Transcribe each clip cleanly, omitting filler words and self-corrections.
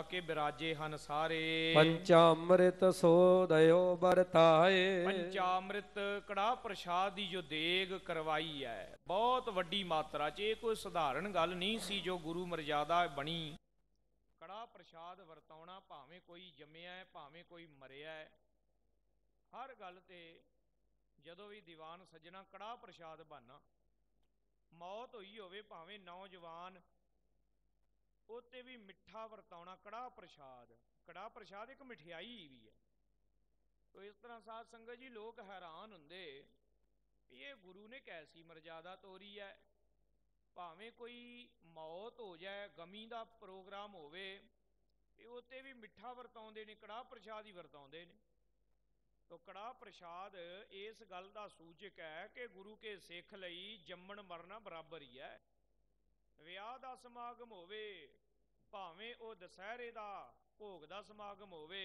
आके बिराजे हन सारे। पंचामृत सोदयो बरताए, पंचामृत कड़ा प्रसाद जो देग करवाई है बहुत वड्डी मात्रा च, ये कोई सधारण गल नहीं सी जो गुरु मर्यादा बनी। कड़ा प्रसाद वरताना भावें कोई जमया है भावें कोई मरिया है, हर गल ते जदों भी दीवान सजना कड़ा प्रसाद बना, मौत हुई होवे भावें नौजवान, उते भी मिठा वरताना कड़ा प्रसाद। कड़ा प्रसाद एक मिठाई भी है। तो इस तरह साध संगत जी लोग हैरान होंदे, ये गुरु ने कैसी मर्यादा तोरी है। भावें कोई मौत हो जाए गमी का प्रोग्राम होवे, उते भी मिठा वरताउंदे ने, कड़ा प्रसाद ही वरताउंदे ने। तो कड़ा प्रसाद इस गल का सूचक है कि गुरु के सिख लई जम्मण मरना बराबर ही है। विआह का समागम होवे भावें वह दशहरे का भोग का समागम होवे,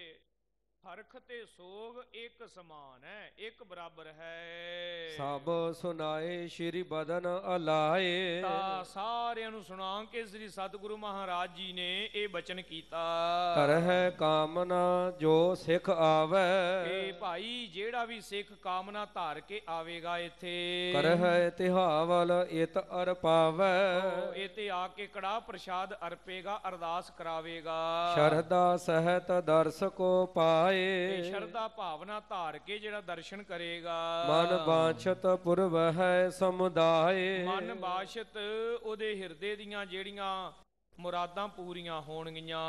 हरख ते सोग एक समान है, एक बराबर है। सब सुनाए श्री बदन अलाए, सारे सुना के श्री सतगुरु महाराज जी ने ये बचन किया, करह कामना जो सिख आवे, भाई जेड़ा भी सिख कामना धार के आवेगा इथे, करह तिहावल इत अर पावे, इते आके कड़ा प्रसाद अरपेगा, अरदास करावेगा। श्रद्धा सहित दर्श को पाए, श्रद्धा भावना धार के जरा दर्शन करेगा। मन बाछत पुरब है समुदाय, मन बाछत ओदे हिरदे दियां जेड़ियां मुरादां पूरियां होणगियां।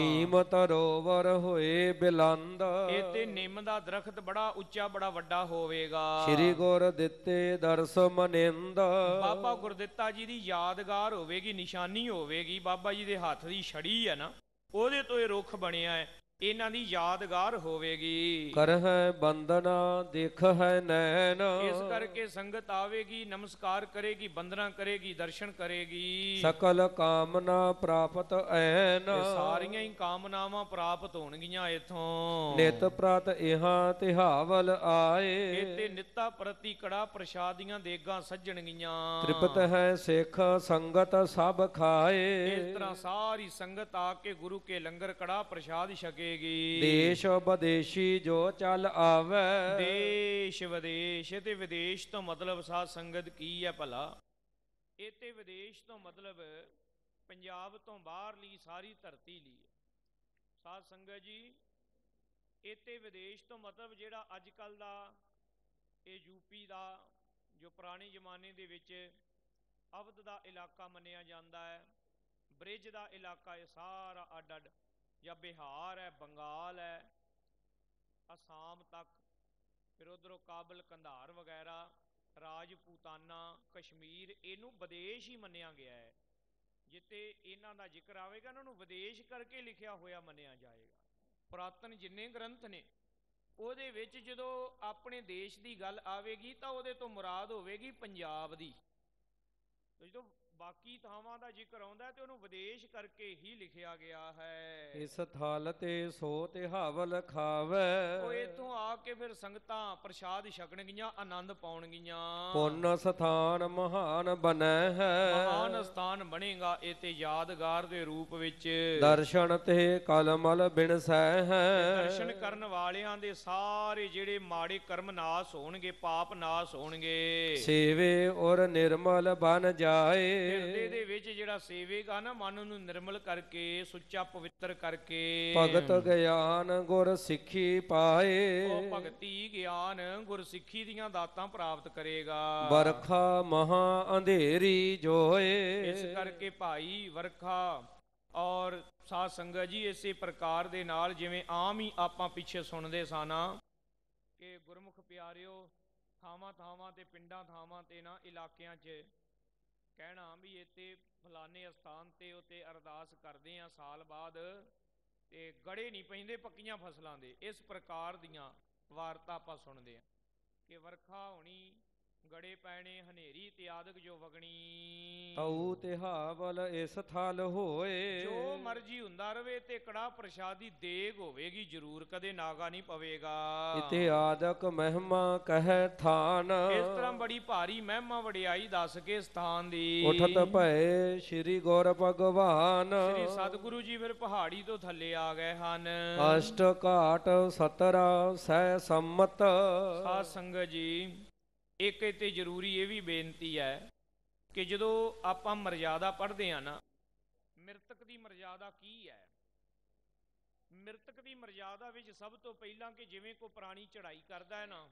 नीम तरोवर होए बिलंद, इते निम दा दरखत बड़ा उच्चा बड़ा वड्डा होवेगा। श्री गुर दित्ते दर्श मनिंद, बाबा गुरदित्ता जी दी यादगार होवेगी, निशानी होवेगी। बाबा जी दे हथ दी छड़ी है ना, ओदे तो ये रुख बनिया है, इन्हां दी यादगार होवेगी। कर है बंदना देख है नैन, इस करके संगत आवेगी, नमस्कार करेगी, बंदना करेगी, दर्शन करेगी। सकल कामना प्राप्त ऐन, सारियां ही कामनावां प्राप्त होणगियां इथों। नित प्रत इहां तिहावल आए, इते निता प्रति कड़ा प्रसादियां देगां सजणगियां। तृप्त है सिख संगत सब खाए, इस तरह सारी संगत आके गुरु के लंगर कड़ा प्रसाद छके। देश विदेशी जो चल आवे, देश विदेश, ते विदेश तो मतलब साध संगत की है भला, इते विदेश तो मतलब पंजाब तो बाहर ली सारी धरती ली। साध संगत जी इते विदेश तो मतलब जेड़ा अजकल दा ये यूपी दा जो पुराने जमाने दे विच अवध दा इलाका मन्निया जांदा है, ब्रिज दा इलाका है सारा अड अड, या बिहार है, बंगाल है, आसाम तक, फिर उधरों काबल कंधार वगैरह, राजपूताना, कश्मीर, इनू विदेश ही मनिया गया है। जिते इन्हों का जिक्र आएगा इन्हों विदेश करके लिखा होया मनिया जाएगा। पुरातन जिन्ने ग्रंथ ने उहदे विच जदों अपने देश की गल आएगी तो उहदे तो मुराद होगी पंजाब की। तो जो बाकी थावां दा जिक्र आउंदा है ते उहनूं विदेश करके ही लिखिया गया है। इस थाल ते सो तिहावल खावे, ओह इथों आके फिर संगतां प्रसाद छकणगियां, आनंद पाउणगियां। पुन्न स्थान महान बने है, महान स्थान बनेगा इते यादगार दे रूप विच। दर्शन ते कलमल बिनसै है, दर्शन करन वालियां दे सारे जेड़े माड़े कर्म नाश होणगे, पाप नाश होणगे। सेवे और निर्मल बन जाए, ਹਿਰਦੇ ਦੇ ਵਿੱਚ ਜਿਹੜਾ ਸੇਵੇਗਾ ਨਾ ਮਨ ਨੂੰ ਨਿਰਮਲ ਕਰਕੇ ਸੁੱਚਾ ਪਵਿੱਤਰ ਕਰਕੇ। ਭਗਤ ਗਿਆਨ ਗੁਰ ਸਿੱਖੀ ਪਾਏ, ਉਹ ਭਗਤੀ ਗਿਆਨ ਗੁਰ ਸਿੱਖੀ ਦੀਆਂ ਦਾਤਾਂ ਪ੍ਰਾਪਤ ਕਰੇਗਾ। ਵਰਖਾ ਮਹਾ ਅੰਧੇਰੀ ਜੋਏ, ਇਸ ਕਰਕੇ ਭਾਈ ਵਰਖਾ ਔਰ ਸਾਧ ਸੰਗਤ ਜੀ ਇਸੇ ਪ੍ਰਕਾਰ ਦੇ ਨਾਲ ਜਿਵੇਂ ਆਮ ਹੀ ਆਪਾਂ ਪਿੱਛੇ ਸੁਣਦੇ ਸਾਨਾ ਕਿ ਗੁਰਮੁਖ ਪਿਆਰਿਓ ਥਾਵਾਂ ਥਾਵਾਂ ਤੇ ਪਿੰਡਾਂ ਥਾਵਾਂ ਤੇ ਨਾ ਇਲਾਕਿਆਂ 'ਚ कहना भी इतने फलाने स्थान ते उते अरदास करते हैं साल बाद ते गड़े नहीं पैंदे पक्कियां फसलां दे, इस प्रकार दियां वार्ता आपां सुणदे हैं कि वर्खा होनी गड़े पैने हनेरी त्यादक जो वगणी औ तिहावल इस थाल होए। जो मर्जी हुंदा रवे ते कड़ा प्रशादी देग होवेगी जरूर, कदे नागा नहीं पवेगा। इत्यादक महिमा कह थान, इस तरह बड़ी भारी महिमा वड़ियाई दस के स्थान दी। उठत भए श्री गौर भगवान, श्री सतगुरु जी फिर पहाड़ी तो थले आ गए हन। अष्ट घाट 17 सह सम्मत। साध संगत जी एक तो जरूरी ये भी बेनती है कि जो आप मर्यादा पढ़ते हैं ना, मृतक की मर्यादा की है। मृतक की मर्यादा विच सब तो पहला कि जिमें कोई प्राणी चढ़ाई करता है ना,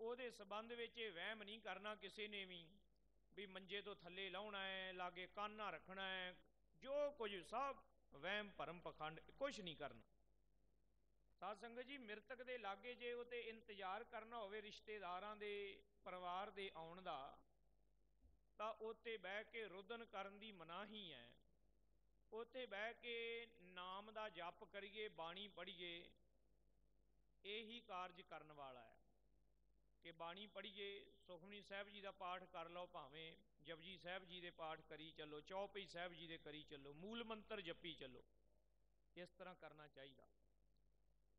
वो संबंध में वहम नहीं करना किसी ने भी मंजे तो थले लाना है, लागे काना रखना है, जो कुछ सब वहम भरम पखंड कुछ नहीं करना। साध संगत जी मृतक के लागे जे उते इंतजार करना होवे रिश्तेदारां दे परिवार दे आउण दा, तां उत्ते बह के रुदन करन दी मनाही है। उत्ते बह के नाम दा जप करिए, बाणी पढ़िए, यही कार्य करन वाला है कि बाणी पढ़िए। सुखमनी साहिब जी दा पाठ कर लो, भावें जपजी साहिब जी दे पाठ करी चलो, चौपाई साहिब जी दे करी चलो, मूल मंत्र जपी चलो, इस तरह करना चाहिए।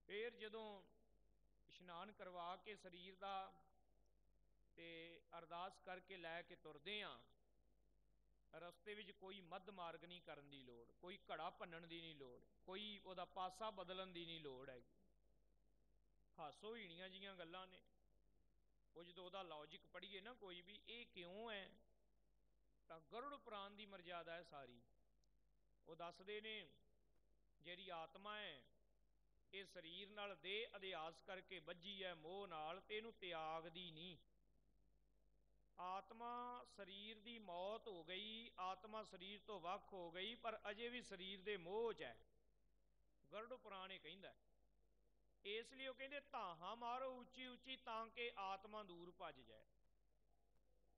फिर जदों इशनान करवा के शरीर का ते अरदास करके लै के तुरदे हाँ, रस्ते विच कोई मध्य मार्ग नहीं करन दी लोड़, कोई घड़ा भन्नन दी नहीं लोड़, कोई उहदा पासा बदलन दी नहीं लोड़ है। हासो हीणियां जिहियां गल्लां ने, वो जदों उहदा लॉजिक पढ़ीए ना कोई भी ये क्यों है, तो गरुड़ पुराण की मर्यादा है सारी। वो दसदे ने जिहड़ी आत्मा है ਇਹ ਸਰੀਰ ਨਾਲ ਦੇ ਅਧਿਆਸ ਕਰਕੇ ਵੱਜੀ ਹੈ ਮੋਹ ਨਾਲ, ਤੇ ਇਹਨੂੰ ਤਿਆਗਦੀ ਨਹੀਂ। ਆਤਮਾ ਸਰੀਰ ਦੀ ਮੌਤ ਹੋ ਗਈ, ਆਤਮਾ ਸਰੀਰ ਤੋਂ ਵੱਖ ਹੋ ਗਈ, ਪਰ ਅਜੇ ਵੀ ਸਰੀਰ ਦੇ ਮੋਹ 'ਚ ਹੈ। ਗਰਡ ਪੁਰਾਣੇ ਕਹਿੰਦਾ, ਇਸ ਲਈ ਉਹ ਕਹਿੰਦੇ ਧਾਹਾਂ ਮਾਰੋ ਉੱਚੀ ਉੱਚੀ ਤਾਂ ਕਿ ਆਤਮਾ ਦੂਰ ਭੱਜ ਜਾਏ।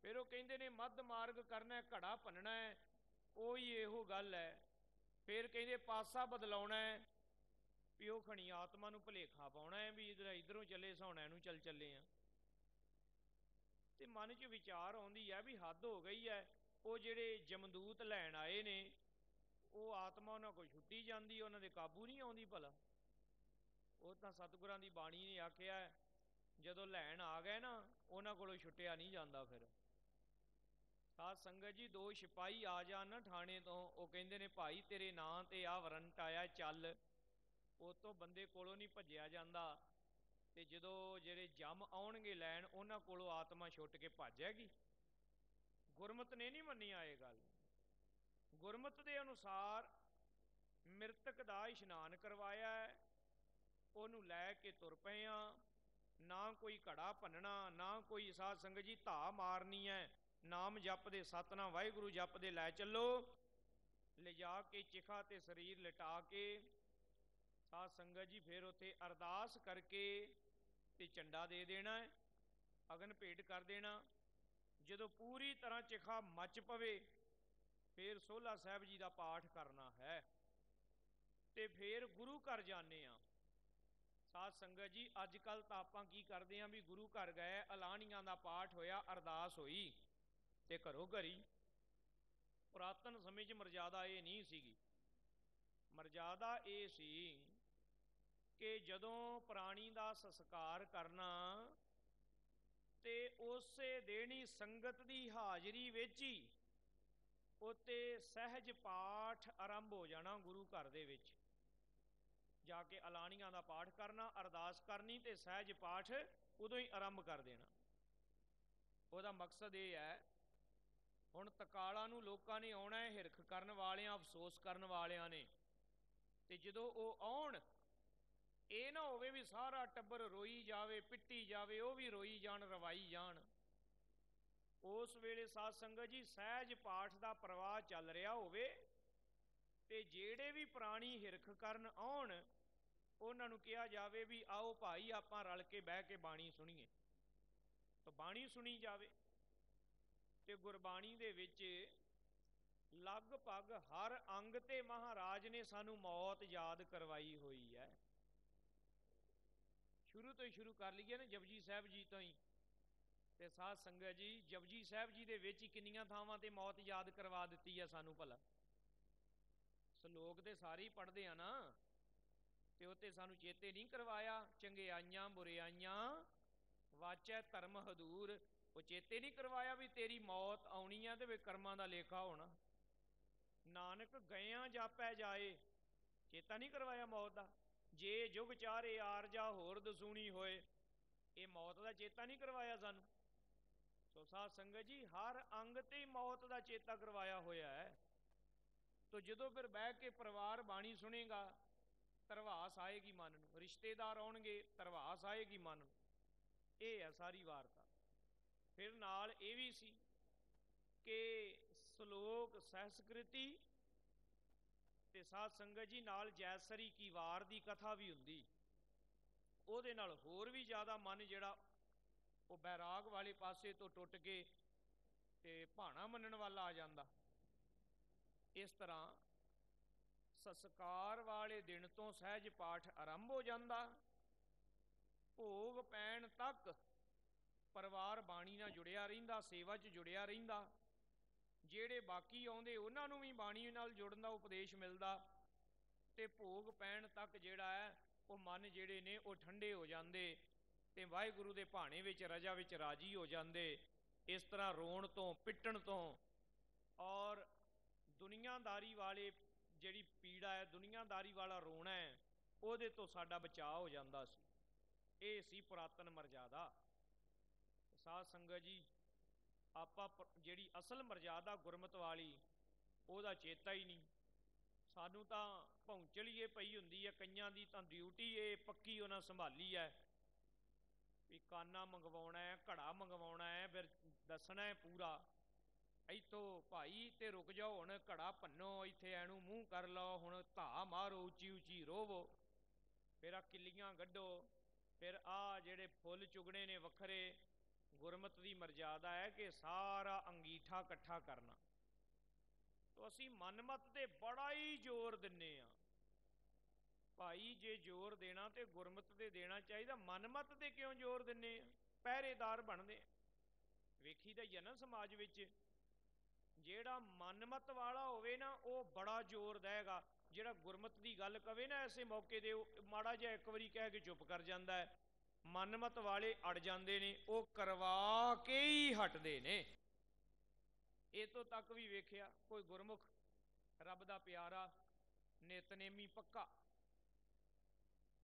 ਫਿਰ ਉਹ ਕਹਿੰਦੇ ਨੇ ਮੱਧ ਮਾਰਗ ਕਰਨਾ, ਘੜਾ ਭੰਨਣਾ ਹੈ, ਉਹ ਹੀ ਇਹੋ ਗੱਲ ਹੈ। ਫਿਰ ਕਹਿੰਦੇ ਪਾਸਾ ਬਦਲਾਉਣਾ ਹੈ, भी वह खणी आत्मा नूं भुलेखा पाउणा है भी इधर इधरों चले सौना इनू चल चले हैं। तो मन च विचार आउंदी है भी हद हो गई है। वो जिहड़े जमदूत लैण आए ने, वो आत्मा उन्हां कोल छुट्टी जांदी, उन्हां दे काबू नहीं आउंदी। भला वो तां सतगुरां दी बाणी ने आखिआ जदों लैण आ गए ना, उन्हां कोलों छुट्टिआ नहीं जांदा। फिर साध संगत जी दो सिपाही आ जाण ना थाणे तों, वो कहिंदे ने भाई तेरे नां ते आ वरंट आया चल। उस तो बंदे कोलों नहीं भजया जाता, तो जो जेरे जम आउणगे लैण उन्हां कोलों आत्मा छुट के भज जाएगी। गुरमत ने नहीं मन्निया ये गल। गुरमत के अनुसार मृतक का इशनान करवाया, उन्हूं लै के तुर पे आ, ना कोई घड़ा भन्नना, ना कोई साध संगत जी धा मारनी है। नाम जप दे, सतनाम वाहिगुरू जप दे लै चलो, लिजा के चिखा ते शरीर लिटा के साध संगत जी फिर उत्थे अरदास करके ते झंडा दे देना है, अगन भेंट कर देना। जदों पूरी तरह चिखा मच पवे फिर सोहला साहिब जी का पाठ करना है, ते फिर गुरु घर जाने आ। साध संगत जी अज कल तां आपां की करदे आ भी गुरु घर गए, अलाणियां का पाठ होया, अरदास होई ते घरों घरी। पुरातन समय च मर्यादा ये नहीं सीगी। मर्यादा ये सी कि जदों प्राणी का संस्कार करना ते उस देनी संगत की हाजरी विच ही उत्ते सहज पाठ आरंभ हो जाना। गुरु घर दे विच जाके अलाणियां का पाठ करना, अरदास करनी, तो सहज पाठ उदों ही आरंभ कर देना। उहदा मकसद ये है हुण तकाला नूं लोकां ने आउणा है, हिरख करन वालियां, अफसोस करन वालियां ने। ते जदों वो आउण ये ना होवे भी सारा टब्बर रोई जावे, पिट्टी जावे, वो भी रोई जाण, रवाई जाण। उस वेले साध संगत जी सहज पाठ दा प्रवाह चल रहा होवे, ते जेड़े भी प्राणी हिरख करन आउण उन्हां नूं किहा जावे भी आओ भाई आपां रल के बह के बाणी सुणीए, तो बाणी सुणी जावे। ते गुरबाणी दे विच लगभग हर अंग ते महाराज ने सानू मौत याद करवाई हुई है। शुरू तो ही शुरू कर लीए ना, जपजी साहिब जी तो ही ते साध संगत जी जपजी साहब जी दे विच किन्नियां थावां ते मौत याद करवा दित्ती है सानू भला। सलोक ते सारे ही पढ़दे आ ना, ते उत्ते सानू चेते नहीं करवाया चंगिआइयां बुराइयां वाचै धर्म हदूर, वो चेते नहीं करवाया भी तेरी मौत आउणी है ते वे कर्मां दा लेखा होना। नानक गया जापै जाए, चेता नहीं करवाया मौत दा। जे जुग चारे आरजा होर दसूणी होए, ये मौत दा चेता नहीं करवाया सानू। तो साध संगत जी हर अंग ते मौत का चेता करवाया होया है। तो जो फिर बह के परिवार बाणी सुनेगा तरवास आएगी मन नूं, रिश्तेदार आउणगे तरवास आएगी मन नूं, यह है सारी वार्ता। फिर नाल ये भी सी कि सलोक सहस्कृति ते साध संगत जी नाल जैसरी की वार दी कथा भी हुंदी, उहदे नाल होर भी ज़्यादा मन जिहड़ा वो बैराग वाले पासे तो टुट के ते भाणा मनन वाला आ जाता। इस तरह संस्कार वाले दिन तो सहज पाठ आरंभ हो जाता। भोग पैण तक परिवार बाणी नाल जुड़िया रहिंदा, सेवा च जुड़िया रहिंदा। जेड़े बाकी आउंदे उन्हां नूं भी बाणी नाल जुड़न दा उपदेश मिलदा, ते भोग पैण तक जेड़ा है वो मन जेड़े ने वो ठंडे हो जाते, ते वाहिगुरु दे भाणे विच रजा विच राजी हो जाते। इस तरह रोण तो पिटण तो और दुनियादारी वाले जिहड़ी पीड़ा है, दुनियादारी वाला रोना है, उहदे तो साडा बचाव हो जाता सी। इह सी पुरातन मर्यादा। साध संगत जी आपां जिहड़ी असल मर्यादा गुरमत वाली उहदा चेता ही नहीं। सानू तां भौंचलीए पई हुंदी है, कईयां दी तां ड्यूटी है पक्की उहनां संभाली है भी काना मंगवाना है, घड़ा मंगवाना है, फिर दसना है पूरा इतों भाई तो रुक जाओ हूँ, घड़ा भन्नो, इतने एनू मूँह कर लो, हूँ धा मारो, उची उची रोवो, फिर आ किलियाँ कढो, फिर आ जेड़े फुल चुगने ने वखरे। गुरमत की मर्यादा है कि सारा अंगीठा कट्ठा करना। तो असी मनमत ते बड़ा ही जोर दिन्ने आ भाई, जे जोर देना तो गुरमत दे देना चाहिए, मनमत दे क्यों जोर दिने, पहरेदार बनते। वेखी दा ही ना समाज विच जेड़ा मनमत वाला होवे ना वो बड़ा जोर देगा, जेड़ा गुरमत की गल कवे ना ऐसे मौके दे माड़ा जिहा एक वारी कह के चुप कर जाता है। मनमत वाले अड़ जाते ने, वो करवा के ही हटते ने। इतों तक भी वेख्या कोई गुरमुख रब दा प्यारा नितनेमी पक्का,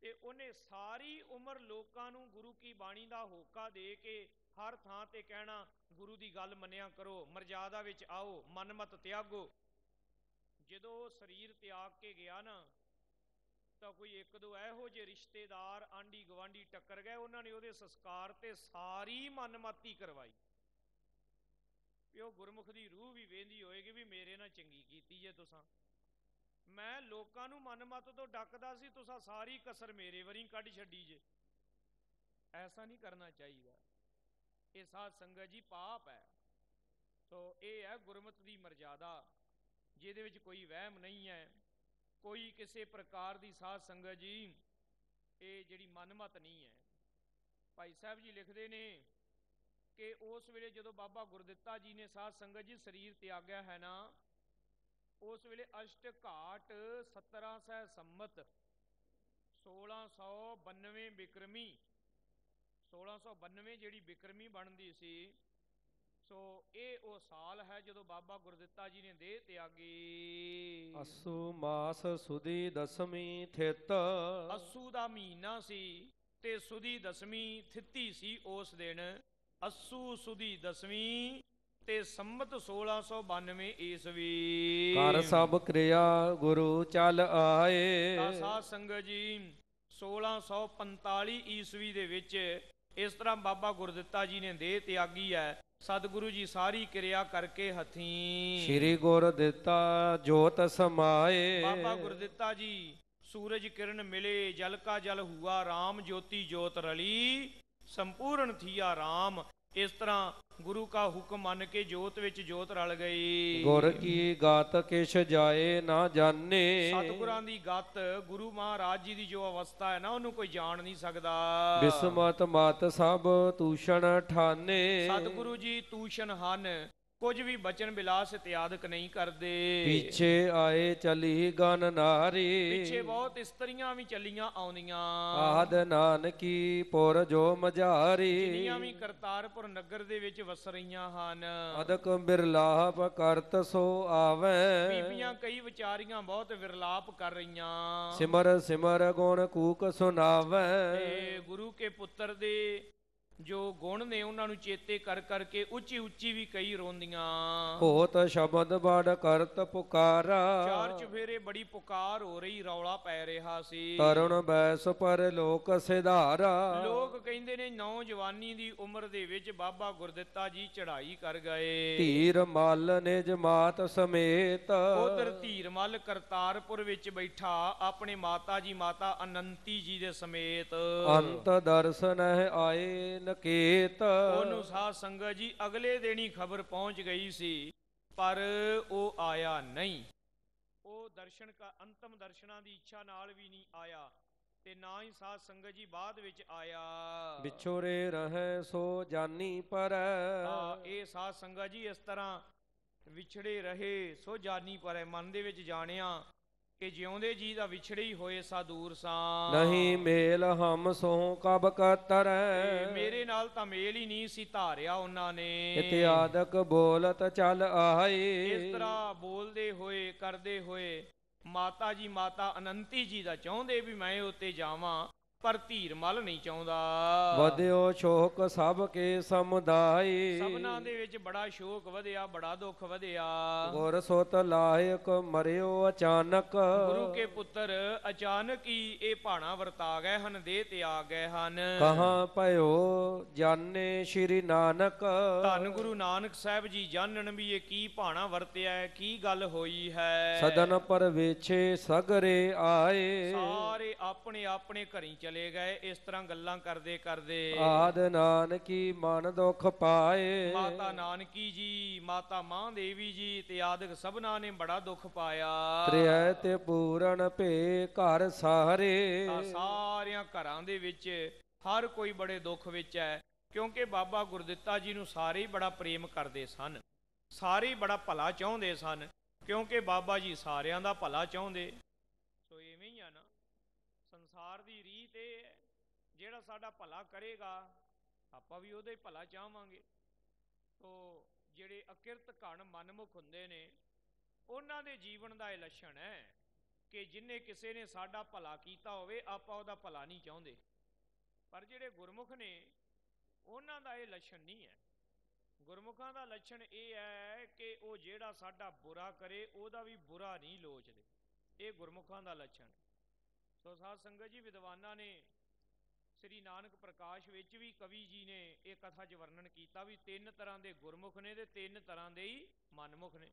ते उन्हें सारी उम्र लोकां नूं गुरु की बाणी दा होका दे के हर थां ते कहना गुरु दी गल मन्निया करो, मर्यादा विच आओ, मनमत त्यागो। जदों शरीर त्याग के गया ना तो कोई एक दो इहो जे रिश्तेदार आंडी गवांडी टक्कर गए, उन्होंने उहदे संस्कार ते सारी मनमती करवाई। पिओ गुरमुख दी रूह भी वेंदी होएगी भी मेरे नाल चंगी कीती जे तुसां, मैं लोकां नूं मनमत तो डकदा सी, तुसां सारी कसर मेरे वरी कढ छड्डी जे। ऐसा नहीं करना चाहिए, ये साध संगत जी पाप है। तो यह है गुरमत की मर्यादा, जिहदे विच कोई वहम नहीं है, कोई किसी प्रकार की साध संगत जी ये जिहड़ी मनमत नहीं है। भाई साहब जी लिखते ने कि उस वेले जदों बाबा गुरदित्ता जी ने साध संगत जी शरीर त्यागया है ना, उस वेले अष्ट घाट 1700 संमत 1692 बिक्रमी 1692 जिहड़ी बिक्रमी बनदी सी, सो यह वो साल है जदों बाबा गुरदित्ता जी ने देह त्यागी। असू मास सुदी दसवीं थित, असू दा महीना सी ते सुदी दसवीं थिती सी उस दिन। असू सुदी दसवीं ते संमत 1692 ईस्वी। कर सब क्रिया गुरु चल आए। साध संगत जी 1645 ईस्वी दे विच इस तरह बाबा गुरदित्ता जी ने देह त्यागी है। सतगुरु जी सारी क्रिया करके हथी। श्री गुरदित्ता जोत समाए। बाबा गुरदित्ता जी सूरज किरण मिले, जल का जल हुआ राम, ज्योति ज्योत रली, संपूर्ण थिया राम। इस तरह गुरु का हुक्म मान के जोत विच जोत रल गई। गुर की गात किस जाए ना जाने। सतगुरां दी गात गुरु महाराज जी दी जो अवस्था है ना उन्होंने कोई जान नहीं सकता। बिस्मत मात सब तूषण ठाने। सतगुरु जी तूषण हन, कुछ भी बचन बिलास त्यादक नहीं करते। पीछे आए चली गन नारी। पीछे बहुत स्त्रियां भी चलिया आउंदियां। आद नानकी पुर जो मझारी। जिन्नियां भी करतारपुर नगर दे विच वस रहियां हन। अदक बिरलाप करत सो आवे। बीबियां कई विचारियां बहुत विरलाप कर रहियां। सिमर सिमर गुण कूक सुनावे। गुरु के पुत्र दे जो गुण ने उन्होंने चेते कर करके उची उची भी कई रोंदियां। होत शब्द बड़ करत पुकारा। चार चुफेरे बड़ी पुकार हो रही, रौला पै रहा सी। तरुण बैस पर लोक सिधारा। लोग कहंदे ने नौजवानी दी उम्र दे विच बाबा गुरदित्ता जी चढ़ाई कर गए। धीर मल ने जमात समेत। उधर धीर मल करतारपुर विच बैठा अपने माता जी माता अनंती जी दे समेत। अंत दर्शन आए नकेत। अनुसार संगत जी अगले दिन ही खबर पहुंच गई सी, पर वो आया नहीं। वो दर्शन का अंतम दर्शना की इच्छा नाल भी नहीं आया, ते ना ही साध संगत जी बाद विच आया। बिछोरे रहे सो जानी पर। ये साध संगत जी इस तरह विछड़े रहे सो जानी पर। मन दे विच जानिया कि ज्योंदे जी दा विछड़े ही होए सा दूर सा। नहीं मेल हम सो कब कतर। मेरे नाल तां मेल ही नहीं सी धारिया उन्होंने। इत्यादक बोलत चल आए। इस तरह बोलते होए करते होए माता जी माता अनंती जी दा चाहुंदे भी मैं उत्ते जावां, पर धीर मल नहीं चाहता। वधियो शोक सबके समुदाय। सबना दे विच बड़ा शोक वधिया, बड़ा दुख वधिया। गुर सुत लायक मरियो अचानक। गुरु के पुत्र अचानक ही ये भाणा वरता गए हन, दे ते आ गए हन। कहाँ भयो जाने श्री नानक। धन गुरु नानक साहब जी जानन भी ये की भाणा वरतिया है, की गल होई है। सदन पर वेछे सगरे आए। सारे अपने अपने घरी चले गए। इस तरह गल्लां करदे करदे आद नानकी मन दुख पाए। माता नानकी जी माता मां देवी जी ते आदक सबना ने बड़ा दुख पाया। त्रिऐ ते पूरन भे घर सारे। सारियां घरां दे विच हर कोई बड़े दुख विच है, क्योंकि बाबा गुरदित्ता जी नूं सारे बड़ा प्रेम करदे सन, सारे बड़ा भला चाहुंदे सन, क्योंकि बाबा जी सारियां दा भला चाहुंदे। सो इवें ही है ना संसार दी रीत है, जेड़ा साडा भला करेगा आपां भी उहदा ही भला चाहांगे। तो जेड़े अकिरत घण मनमुख हुंदे ने उहनां दे जीवन दा इह लक्षण है कि जिन्ने किसी ने साडा भला कीता होवे आपां उहदा भला नहीं चाहुंदे, पर जेड़े गुरमुख ने उहनां दा इह लक्षण नहीं है। गुरमुखां दा लक्षण इह है कि वो जेड़ा साडा बुरा करे उहदा भी बुरा नहीं लोचदे, इह गुरमुखां दा लक्षण। तो साध संगत जी विद्वाना ने श्री नानक प्रकाश विच भी कवि जी ने एक कथा च वर्णन किया भी तीन तरह के गुरमुख ने ते तीन तरह के ही मनमुख ने।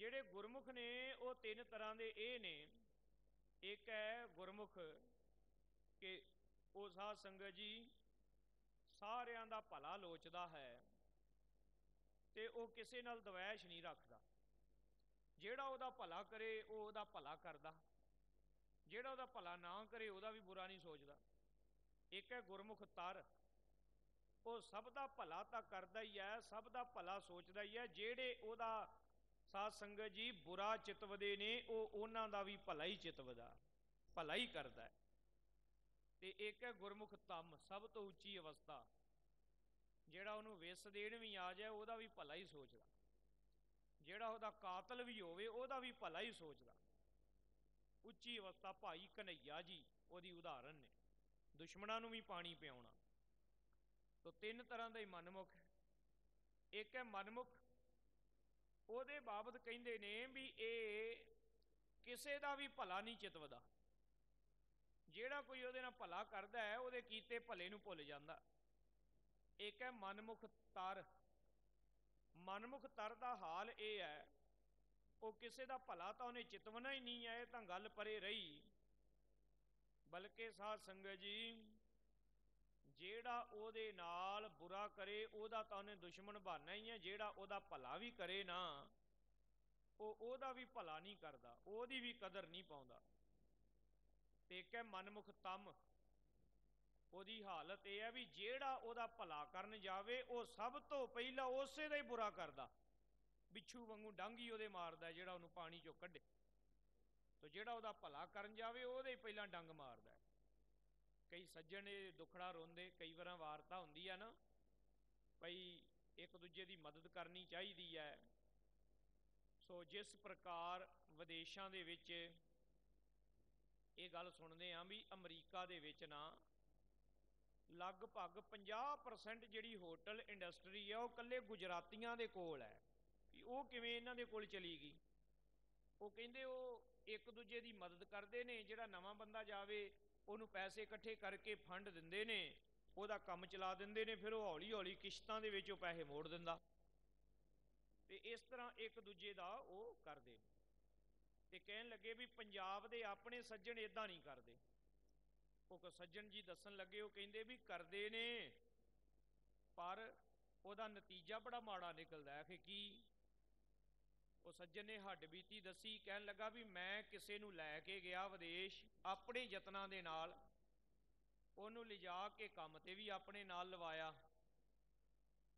जेड़े गुरमुख ने वो तीन तरह के ये ने। एक है गुरमुख के वो साध संगत जी सारियां दा भला लोचदा है, ते वो किसी नाल द्वैश नहीं रखता। जेड़ा उहदा भला करे वो उहदा भला करदा, जेड़ा उहदा भला ना करे उहदा भी बुरा नहीं सोचदा। एक है गुरमुख तर, वह सब का भला तो करता ही है, सब का भला सोचता ही है। जेड़े उहदा साध संगत जी बुरा चितवदे ने वह उन्हां दा भी भला ही चितवदा, भला ही करता है। ते एक है गुरमुख तम, सब तो उची अवस्था, जेड़ा उहनूं विस देण भी आ जाए उहदा भी भला ही सोचदा, जेड़ा उहदा कातल भी होवे उहदा भी भला ही सोचदा। उच्ची अवस्था भाई कन्हैया जी ओदी उदाहरण ने, दुश्मनों नूं भी पानी पियाउणा। तो तीन तरह दे मनमुख। एक है मनमुख, ओदे बाबत कहिंदे ने भी ये किसी का भी भला नहीं चितवदा, जेड़ा कोई ओदे नाल भला करदा है ओदे कीते भले नूं भुल जांदा। एक है मनमुख तर। मनमुख तर दा हाल यह है वो किसी का भला तो उन्हें चितवना ही नहीं है, ये तो गल परे रही। बल्कि साध संगत जी जेड़ा ओदे नाल बुरा करे ओदा तां उन्हें दुश्मन बनना ही है, जेड़ा ओदा भला भी करे ना वो ओदा भी भला नहीं करता, ओदी भी कदर नहीं पाउंदा। ते कह मनमुख तम ओदी हालत यह है भी जेड़ा ओदा भला करन जावे वो सब तो पहला उसे दा ही बुरा करदा, बिच्छू वांगू डांगी ओदे मारदा जेड़ा उहनूं पानी चों कढे। तो जेड़ा ओदा भला करन जावे ओदे ही पहला डंग मारदा। कई सज्जन दुखड़ा रोंदे, कई बार वारता होंदी है ना भाई एक दूजे की मदद करनी चाहिए है। सो जिस प्रकार विदेशों के विच ये गल सुनते हाँ भी अमरीका दे विच ना लगभग 50% जिहड़ी होटल इंडस्ट्री है वह कल्ले गुजरातियां दे कोल है कि वह किवें इन्हां दे कोल चली गई। वह कहिंदे वह एक दूजे की मदद करते हैं, जिहड़ा नवां बंदा जावे उन्हों पैसे इकट्ठे करके फंड दिंदे ने, उहदा काम चला दिंदे ने, फिर वह हौली हौली किश्तां दे विच पैसे मोड़ दिंदा ते इस तरह एक दूजे का वह करदे। ते कहन लगे भी पंजाब दे अपने सज्जन इदां नहीं करदे। वह सज्जन जी दसन लगे वह कहिंदे भी करदे ने पर उहदा नतीजा बड़ा माड़ा निकलदा है। कि की वो सज्जन ने हड्ड बीती दसी, कहन लगा भी मैं किसी नूं लै के गया विदेश अपने यतनां दे नाल, उहनूं लिजा के काम ते भी अपने नाल लवाया,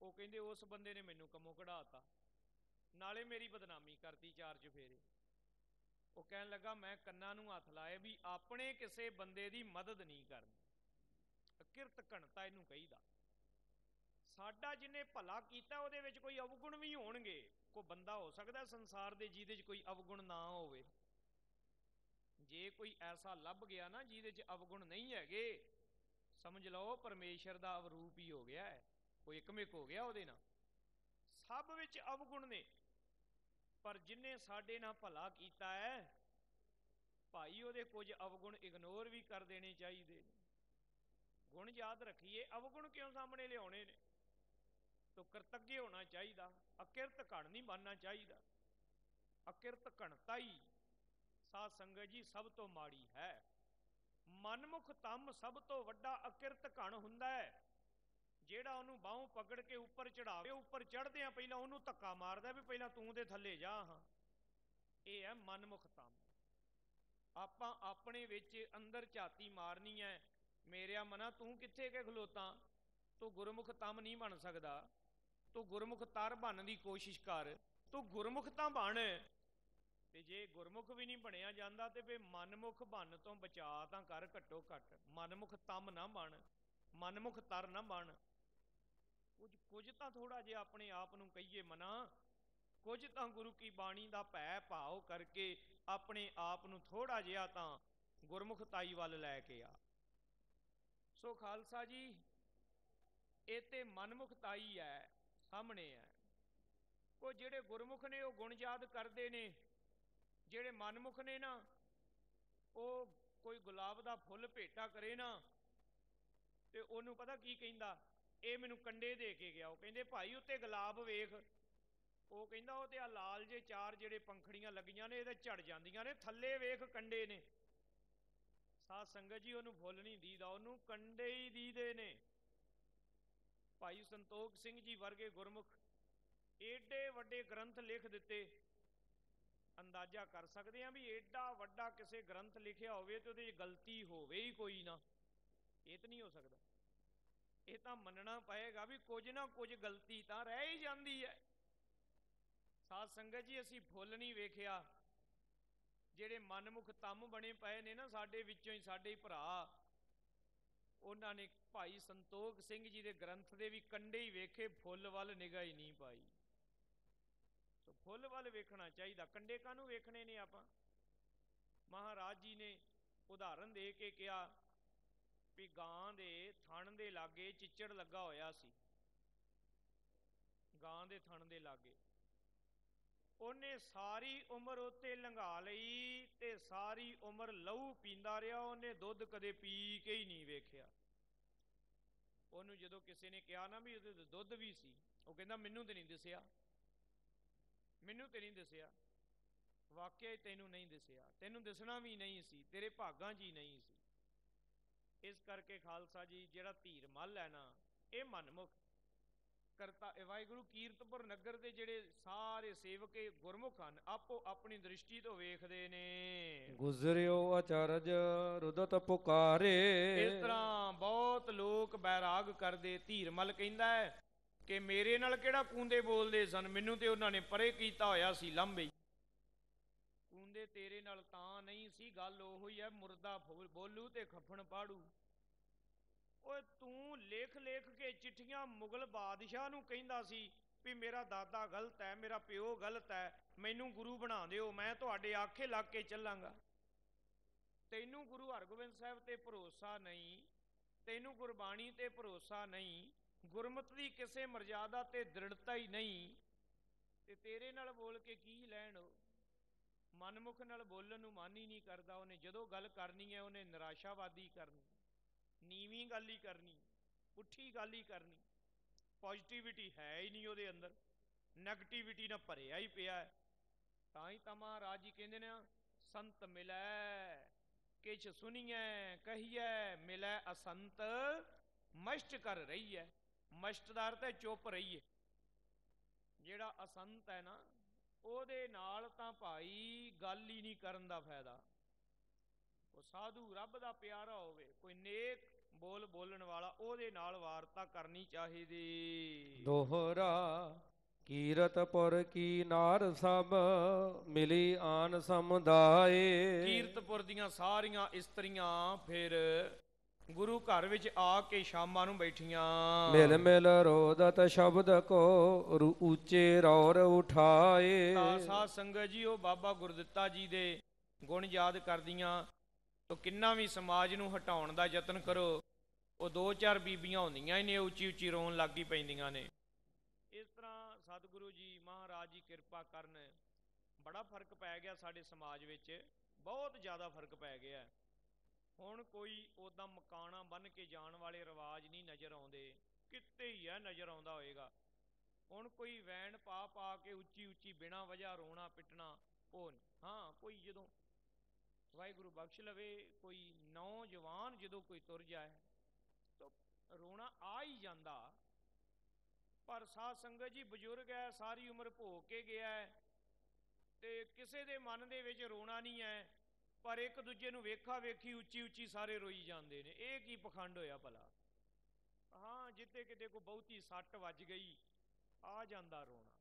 वो कहिंदे उस बंदे ने मैनूं कम्मों कढाता, नाले मेरी बदनामी करती चार चफेरे। वो कहन लगा मैं कन्नां नूं हथ लाए भी अपने किसी बंदे दी मदद नहीं करनी। किरत घणता इहनूं कहीदा। साडा जिन्हें भला किया उहदे विच कोई अवगुण भी होणगे। कोई बंदा हो सकता संसार दे जिहदे च कोई अवगुण ना होवे। जे कोई ऐसा लभ गया ना जिहदे च अवगुण नहीं हैगे, समझ लो परमेश्वर दा अवरूप ही हो गया है, कोई एकमिक हो गया उहदे नाल। सब विच अवगुण ने, पर जिन्हें साडे नाल भला कीता है भाई उहदे कुछ अवगुण इग्नोर भी कर देने चाहिए। गुण याद रखिए, अवगुण क्यों सामने लियाने ने। तो कृतज्ञ होना चाहिए, अकिरत घण नहीं बनना चाहिए। अकिरत घणता ही साध संगत जी सब तो माड़ी है। मनमुख तम सब तो वड्डा अकिरत घण हुंदा है। जेड़ा उहनूं बाहों पकड़ के उपर चढ़ावे, उपर चढ़दे पहला उहनूं धक्का मारदा भी पहला तूं दे थल्ले जा। हाँ, यह है मनमुख तम। आपां अपने विच अंदर झाती मारनी है, मेरिया मना तू कित्थे के खलोता, तू गुरमुख तम नहीं बन सकदा, तू गुरमुख तर बनने की कोशिश कर, तू गुरमुख तां बन। ते जे गुरमुख भी नहीं बनिया जांदा ते फिर मनमुख बन तो बचा तां कर घट्टो घट। मनमुख तम ना बन, मनमुख तर ना बन। कुछ कुछ तां थोड़ा जिहा अपने आप नूं कहिए मना, कुछ तां गुरु की बाणी दा भै भाव करके अपने आप नूं थोड़ा जिहा तां गुरमुखताई वल लै के आ। सो खालसा जी ये तो मनमुखताई है सामने है। वो जेडे गुरमुख ने वह गुण याद करते हैं, जेडे मनमुख ने ना वो कोई गुलाब का फुल भेटा करे ना तो उन्होंने पता की कहता, ये मैनू कंडे दे के गया। वह कहते भाई उत्ते गुलाब वेख, वो कहता वो तो आ लाल जे चार जेडे पंखड़ियां लगियां ने ये झड़ जांदियां ने, थले वेख कंडे ने। साध संगत जी उन्होंने फुल नहीं दीदा, उन्होंने कंडे ही दीदे ने। भाई संतोख सिंह जी वर्गे गुरमुख एडे वड्डे ग्रंथ लिख दिते। अंदाजा कर सकते हैं भी एडा वड्डा किसी ग्रंथ लिखिया होवे ते उहदे गलती होवे ही कोई ना, ये तो नहीं हो सकता। ये तो मनना पएगा भी कुछ ना कुछ गलती तो रह ही जाती है। साध संगत जी असी फुल नहीं वेखिया। जेडे मनमुख तम बने पे ने ना साडे विच्चों ही साडे भरा, उन्होंने भाई संतोख सिंह जी के ग्रंथ के भी कंडे ही वेखे, फुल वाल निगाह ही नहीं पाई। तो फुल वाल वेखना चाहिए, कंडे कानूं वेखने ने। आपां महाराज जी ने उदाहरण दे के कहा भी गां दे थण दे लागे चिचड़ लगा होया सी, गां दे थण दे लागे उन्हें सारी उम्र उत्ते लंघा लई ते सारी उम्र लहू पींदा रहा, उन्हें दुध कदे पी के ही नहीं वेख्या। उन्होंने जदों किसी ने कहा ना भी उहदे दुध भी सी, वह कहता मैनू तो नहीं दसिया, मैनू तो नहीं दसिया। वाकई तेनों नहीं दसिया, तेनों दसना भी नहीं सी, तेरे भागां 'च ही नहीं सी। इस करके खालसा जी जिहड़ा धीर मल है ना ये मनमुख करता वाहिगुरू कीरतपुर नगर के जिहड़े सारे सेवक गुरमुख हैं आपो अपनी दृष्टि तो वेखदे ने। गुजरियो अचरज रुदत पुकारे। इस तरह बहुत लोग बैराग करदे। धीरमल कहंदा है कि मेरे नाल किहड़ा कूंदे बोलदे सन, मैनूं ते उन्हां ने परे कीता होया सी। लंबे कूंदे तेरे नाल तां नहीं सी, गल ओही है मुर्दा बोलू ते खफन पाड़ू। ओए तू लेख लेख के चिट्ठियां मुगल बादशाह नूं कहंदा सी भी मेरा दादा गलत है, मेरा प्यो गलत है, मैनू गुरु बना दिओ, मैं तुहाडे आखे लग के चलांगा। तैनू गुरु हरगोबिंद साहिब ते भरोसा नहीं, तैनू गुरबाणी ते भरोसा नहीं, गुरमत दी किसे मर्यादा ते दृढ़ता ही नहीं, ते तेरे नाल बोल के की लैण। मनमुख नाल बोलण नूं मन ही नहीं करदा। उहने जदों गल करनी है उहने निराशावादी करनी, नीवीं गल ही करनी, पुठी गल ही करनी। पॉजिटिविटी है ही नहीं उहदे अंदर, नैगेटिविटी ना भरिया ही पिया है। तां ही तां महाराज जी कहंदे ने संत मिलै किछ सुनिए कहिए मिलै असंत मश्ट कर रही है। मश्टदार ते चुप रही है, जिहड़ा असंत है ना उहदे नाल तां भाई गल ही नहीं करन दा फायदा। वो साधु रब का प्यारा होवे, कोई नेक बोल बोलन वाला, ओदे नाल वार्ता करनी चाहिदी। दोहरा कीरतपुर की नार सब मिली आन समुदाय। कीरतपुर दियां सारियां इस्त्रियां फिर गुरु घर विच आके शामां नूं बैठियां। मिल मिल रोदत शब्द को ऊचे रौर उठाए। साध संगत जी ओ बाबा गुरदित्ता जी दे गुण याद कर दियां। तो किन्ना भी समाज नूं हटाउण दा यतन करो, वो दो चार बीबियां हुंदियां ही ने उची उची रोण लगी पैंदियां ने। इस तरह सतगुरु जी महाराज जी किरपा करन, बड़ा फर्क पै गया साडे समाज विच, बहुत ज़्यादा फर्क पै गया। हुण कोई उदां मकाना बन के जाण वाले रिवाज नहीं नज़र आउंदे, कित्ते ही है नज़र आउंदा होएगा। हुण कोई वैण पा पा के उची उची बिना वजह रोना पिटना ओ नहीं। हाँ, कोई जदों वाहिगुरु बख्श लवे, कोई नौजवान जदों कोई तुर जाए तो रोना आ ही जाता। पर साध संगत जी बजुर्ग है, सारी उम्र भोग के गया है, तो किसी के मन दे विच रोना नहीं है, पर एक दूजे नूं वेखा वेखी उची उची सारे रोई जाते हैं। ये की पखंड होया भला। हाँ, जिते किते कोई बहुती सट वज गई आ जाता रोना,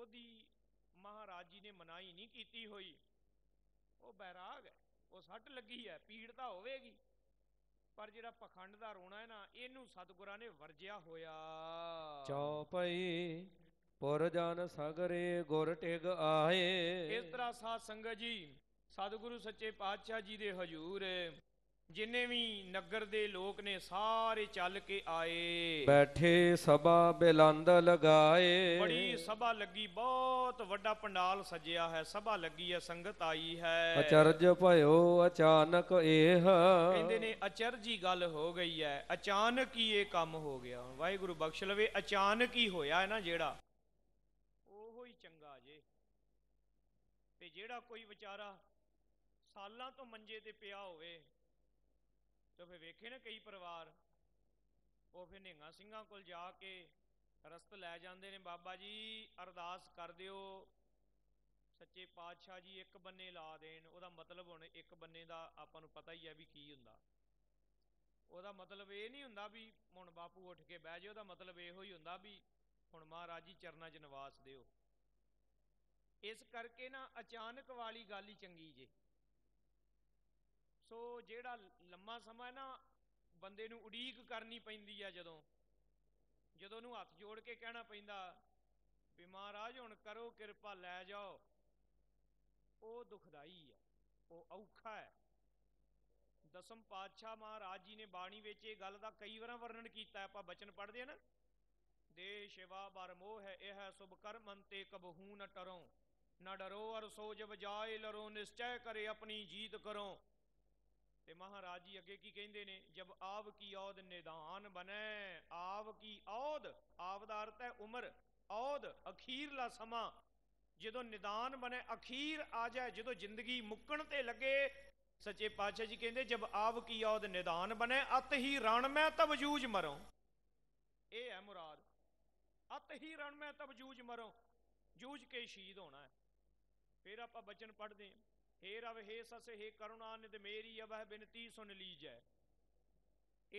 ओहदी महाराज जी ने मनाही नहीं कीती होई। वो बैराग है, वो सट लगी है, पीड़ता होगी, पर जिहड़ा पखंड दा रोना है ना इनू सतगुरां ने वरजिया होया। चौपई पुरजन सगरे गुर टेग आए। इस तरह साध संगत जी सतगुरु सच्चे पातशाह जी दे हजूर जिन्हें भी नगर दे लोग ने सारे चल के आए। बैठे सभा बेलंद लगाए। बड़ी सभा लगी, बहुत वड्डा पंडाल सजिया है, सभा लगी है, संगत आई है। अचरज भयो अचानक एह। कहंदे ने अचरज ही गल हो गई है, अचानक ही ये काम हो गया। वाहिगुरु बख्श लवे, अचानक ही होया है ना जेड़ा ओहो ही चंगा जे। ते जेड़ा कोई बेचारा सालां तो मंजे ते पिया होवे तो फिर वेखे ना कई परिवार, वो फिर निहंगा सिंघां कोल जाके रस्त लै जांदे ने, बाबा जी अरदास कर दिओ सच्चे पातशाह जी एक बन्ने ला देण। उहदा मतलब हुण एक बन्ने दा आपां नूं पता ही है भी की हुंदा। उहदा मतलब ये नहीं हुंदा भी हुण बापू उठ के बह जाओ, उहदा मतलब इहो ही हुंदा भी हुण महाराज जी चरनां 'च निवास दिओ। इस करके ना अचानक वाली गल ही चंगी जे। सो जेड़ा लम्मा समा ना बंदे नूं उड़ीक करनी पैंदी है, जदों जदों नूं हत्थ जोड़ के कहना पैंदा भी महाराज हुण करो किरपा लै जाओ, वो दुखदाई है, वो औखा है। दसम पातशाह महाराज जी ने बाणी विच इह गल दा कई वार वर्णन कीता। आपां बचन पढ़दे ना, दे शिवा बर मोह है एह सुभ कर्म अंते कबहू न टरो, न डरो अर सो जब जाए लरो, निश्चय करे अपनी जीत करो। ते महाराज जी अगे की कहंदे ने, जब आव की औद निदान बने। आव की औद, आव दा अर्थ है उम्र, औद अखीरला समा। जदों निदान बने, अखीर आ जाए, जदों जिंदगी मुक्कण ते लगे सच्चे पातशाह जी कहते जब आव की याद निदान बने अत ही रण में तब जूझ मरो। ये है मुराद, अत ही रण में तब जूझ मरो, जूझ के शहीद होना है। फिर आप बचन पढ़ते हैं, हे रव हे सस हे करुणा निध मेरी अब है बिनती सुन लीजै।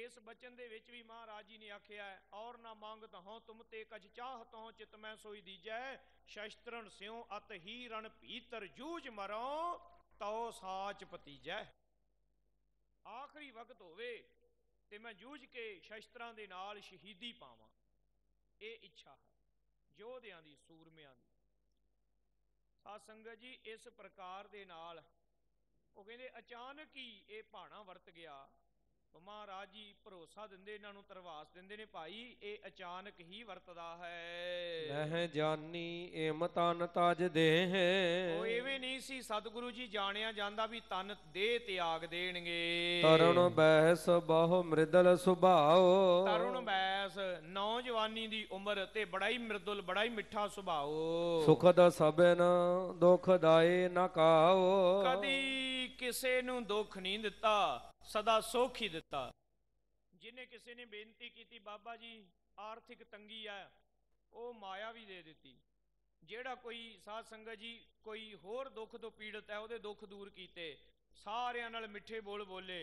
इस बचन दे विच भी महाराज जी ने आख्या है और ना मांगत हों तुम ते कछ चाहत हों चित मैं सोई दीजै। शस्त्रन स्यों अत ही रण भीतर जूझ मरो तो साच पतीजै। आखिरी वक्त होवे ते मैं जूझ के शस्त्रां दे नाल शहीदी पावां, ये इच्छा है योधियां दी, सूरमियां दी। साध संगत जी इस प्रकार दे नाल वो कहंदे अचानक ही ये भाणा वरत गया। महाराज जी भरोसा दिंदे इन्हां नूं, तरवास दिंदे ने, भाई ये अचानक ही वरतदा है। मैं जानी ए मतन ताज देह। ओ एवें नहीं सी सतगुरु जी जानिया जांदा भी तन दे त्याग देणगे। तरुण बैस बहु मृदुल सुभाओ। तरुण बैस नौजवानी दी उम्र ते बड़ा ही मृदुल, बड़ा ही मिठा सुभाओ। सुखद सबन दुख दाए ना काओ। कदी किसे नूं दुख नहीं दिता, सदा सुख ही दिता। जिन्हें किसी ने बेनती की बाबा जी आर्थिक तंगी है, वो माया भी दे दी। जेड़ा कोई साध संगत जी कोई होर दुख तो पीड़ित है वो दुख दूर किते, सारियां नाल मिठे बोल बोले,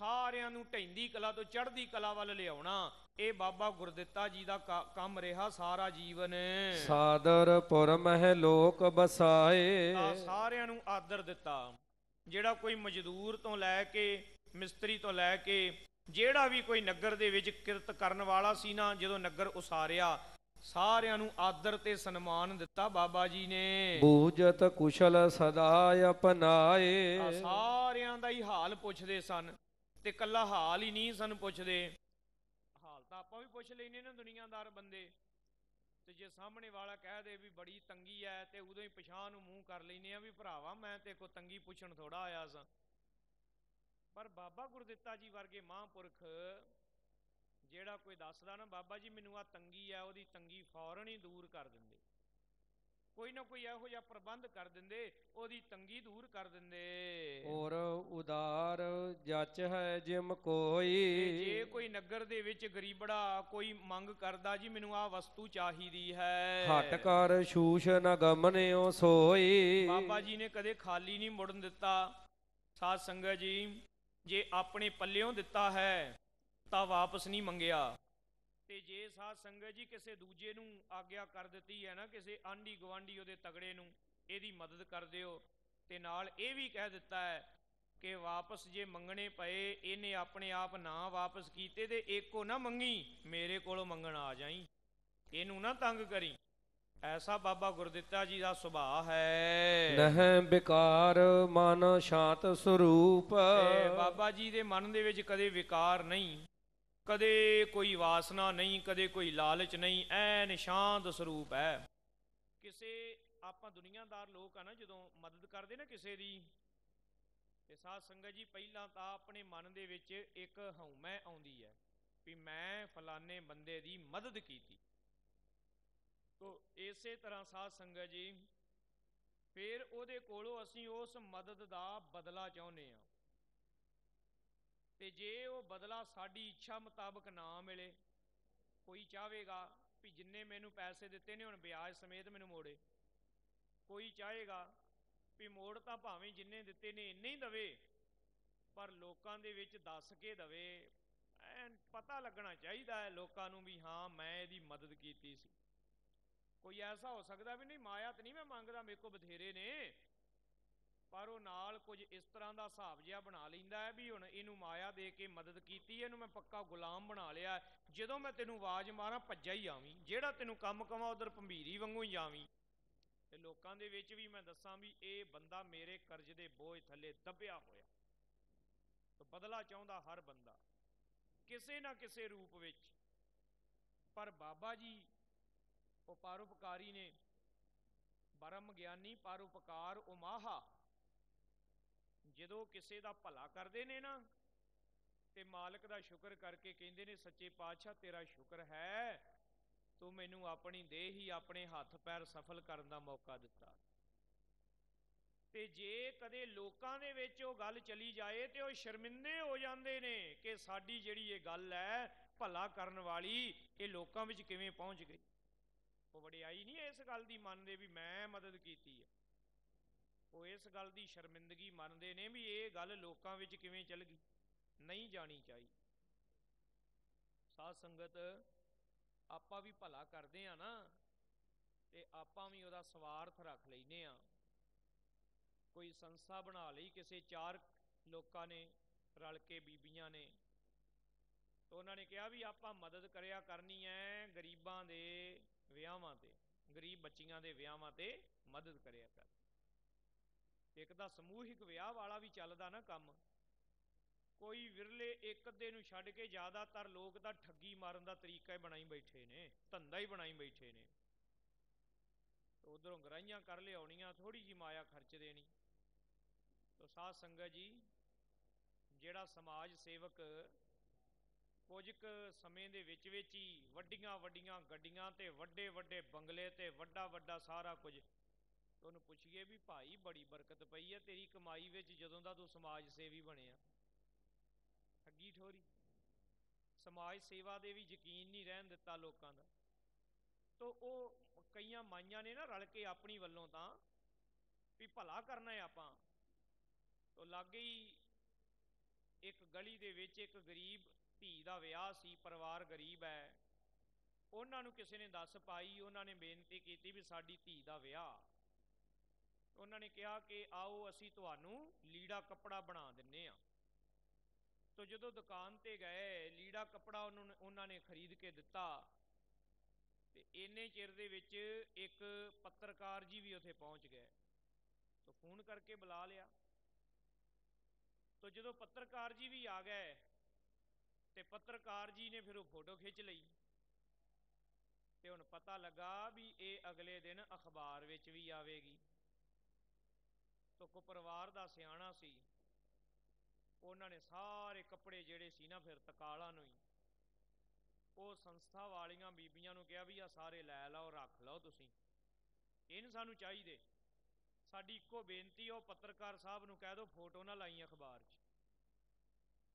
सारियां नूं ढैंदी कला तो चढ़दी कला वाल लियाउणा, ये बाबा गुरदित्ता जी दा काम रहा सारा जीवन। सादरपुर मह लोक बसाए। सारियां नूं आदर दिता, जेड़ा कोई मजदूर तो लैके मिस्त्री तो लैके जेड़ा भी कोई नगर दे विच किरत करन वाला सी ना, जदों नगर उसारिया सारियां नूं आदर ते सन्मान दिता बाबा जी ने। बूझत कुशल सदा अपनाए। सारियां दा ही हाल पुछदे सन ते कला हाल ही नहीं सन पुछदे। हाल तां आपां भी पुछ लैने ना दुनियादार बंदे, ते जे सामने वाला कह दे भी बड़ी तंगी है ते उदों ही पछाण नूं मूँह कर लैने आ भी भरावा मैं ते कोई तंगी पुछण थोड़ा आया सां। पर बाबा गुरदित्ता जी वर्गे महापुरख जेड़ा कोई दसदा ना बाबा जी मैनूं आ तंगी है, उहदी तंगी फौरन ही दूर कर दिंदे, कोई ना कोई इहो जिहा प्रबंध कर दिंदे उहदी तंगी दूर कर दिंदे। और उदार जच है जिम कोई। जे कोई नगर दे विच गरीबड़ा कोई मंग करदा जी मैनूं आ वस्तु चाहीदी है, हट कर शूश न गमने ओ सोई। बाबा जी ने कदे खाली नहीं मुड़न दिता। साध संगत जी जे अपने पल्लियों दिता है तो वापस नहीं मंगया, ते जे साध संगत जी किसी दूजे नूं आग्या कर दिती है ना, किसी आंढी गुआंढी उहदे तगड़े नूं इहदी मदद कर दिओ, ते नाल इह भी कह दिता है कि वापस जे मंगने पए इहने अपने आप ना वापस कीते ते इको ना मंगी मेरे कोलों मंगण आ जाई, इहनूं ना तंग करी। ऐसा बाबा गुरदित्ता जी का सुभाव है। नह विकार मन शांत स्वरूप। बाबा जी दे मन दे विच कदे विकार नहीं, कदे कोई वासना नहीं, कदे कोई लालच नहीं, ऐन शांत स्वरूप है। किसी आपां दुनियादार लोग आ ना जदों मदद करदे ना किसी दी, ते साध संगत जी पहलां तां अपने मन दे विच एक हौमै आउंदी है भी मैं फलाने बंदे दी मदद कीती। तो इसे तरह साध संगत जी फिर उहदे कोलों असीं उस मदद का बदला चाहुंदे हां, ते जे वो बदला साडी इच्छा मुताबक ना मिले, कोई चाहेगा भी जिन्ने मैनूं पैसे दिते ने हुण ब्याज समेत मैनूं मोड़े, कोई चाहेगा भी मोड़ तां भावें जिन्ने दिते ने इन्ने ही दवे, पर लोकां दे विच दस के दवे, ऐन पता लगना चाहीदा है लोकां नूं भी हाँ मैं इहदी मदद कीती सी। कोई ऐसा हो सकता भी नहीं माया तो नहीं मैं मंगता मेरे को बथेरे ने, पर वो नाल कुछ इस तरह का हिसाब जिहा बना लैंदा है भी हुण इहनूं माया दे के मदद कीती, इहनूं मैं पक्का गुलाम बना लिया, जदों मैं तैनूं आवाज़ मारां भज्जा ही आवीं, जिहड़ा तैनूं कम कवां उधर भंबीरी वांगू ही आवीं, ते लोकां दे विच भी मैं दस्सां भी इह बंदा मेरे कर्ज दे बोझ थल्ले दबिया होया। तो बदला चाहुंदा हर बंदा किसी ना किसी रूप विच, पर बाबा जी वो परोपकारी ने, ब्रह्म ज्ञानी परोपकार उमाहा, जदों किसी का भला करते हैं ना तो मालिक का शुक्र करके कहते हैं सच्चे पातशाह तेरा शुक्र है तू मैनू अपनी देह ही अपने हाथ पैर सफल करने का मौका दिता। ते जे कदे लोकां दे विच ओह गल चली जाए तो वह शर्मिंदे हो जाते हैं कि साडी जिहड़ी ये गल है भला करन वाली ये लोकां विच किवें पहुँच गई। वो वड़ियाई नहीं इस गल की मनदे भी मैं मदद कीती है, वो इस गल की शर्मिंदगी मनदे ने भी ये गल लोकां विच किवें चल गई, नहीं जानी चाहिए। साध संगत आपां भी भला करदे आ ना ते आपां भी उहदा स्वार्थ रख लैने आ। कोई संस्था बना ली किसी चार लोगों ने रल के बीबियां ने, तो उन्होंने कहा भी आपां मदद करिया करनी है गरीबां दे विआहां ते, गरीब बच्चियां दे विआहां ते मदद करिया कर। एक तो समूहिक विआह वाला भी चलदा ना काम, कोई विरले एक अद्धे नूं छड्ड के ज़्यादातर लोग तां ठगी मारन दा तरीका ही बनाई बैठे ने, धंधा ही बनाई बैठे ने। तो उधरों गराइयां कर लिया, थोड़ी जी माया खर्च देनी। तो साध संगत जी, जिहड़ा समाज सेवक कुछ क समय दे विच विच ही वड्डियां वड्डियां गड्डियां ते वड्डे वड्डे बंगले ते वड्डा वड्डा सारा कुछ, तो उन्होंने पुछिए भी भाई बड़ी बरकत पई है तेरी कमाई विच जदों दा तू समाज सेवी बने आ। ठगी ठोरी, समाज सेवा दे भी यकीन नहीं रहन दिता लोगों का। तो वह कई माइया ने ना रल के अपनी वलों तो भी भला करना है आपां। तो लागे ही एक गली दे विच एक गरीब धी दा विआह सी, परिवार गरीब है। उन्होंने किसी ने दस पाई, उन्होंने बेनती की भी साडी धी दा विआह। उन्होंने कहा कि आओ असी तुहानूं लीड़ा कपड़ा बना दिन्ने आ। तो जदों दुकान ते गए लीड़ा कपड़ा उन्होंने खरीद के दिता। ते इन्ने चिर दे विच एक पत्रकार जी भी उत्थे पहुँच गए, तो फोन करके बुला लिया। तो जदों पत्रकार जी भी आ गए तो पत्रकार जी ने फिर वो फोटो खिंच लई। तो हुण पता लगा भी ये अगले दिन अखबार विच भी आवेगी। तो को परिवार दा सियाणा सी, उन्होंने सारे कपड़े जिहड़े सी ना फिर तकाला नूं ही वो संस्था वालियां बीबियां नूं कहा भी आ सारे लै लाओ, रख लो तुसी, इन सानू चाहिए। साडी इक्को बेनती है पत्रकार साहब नूं कह दो फोटो ना लाई अखबार च,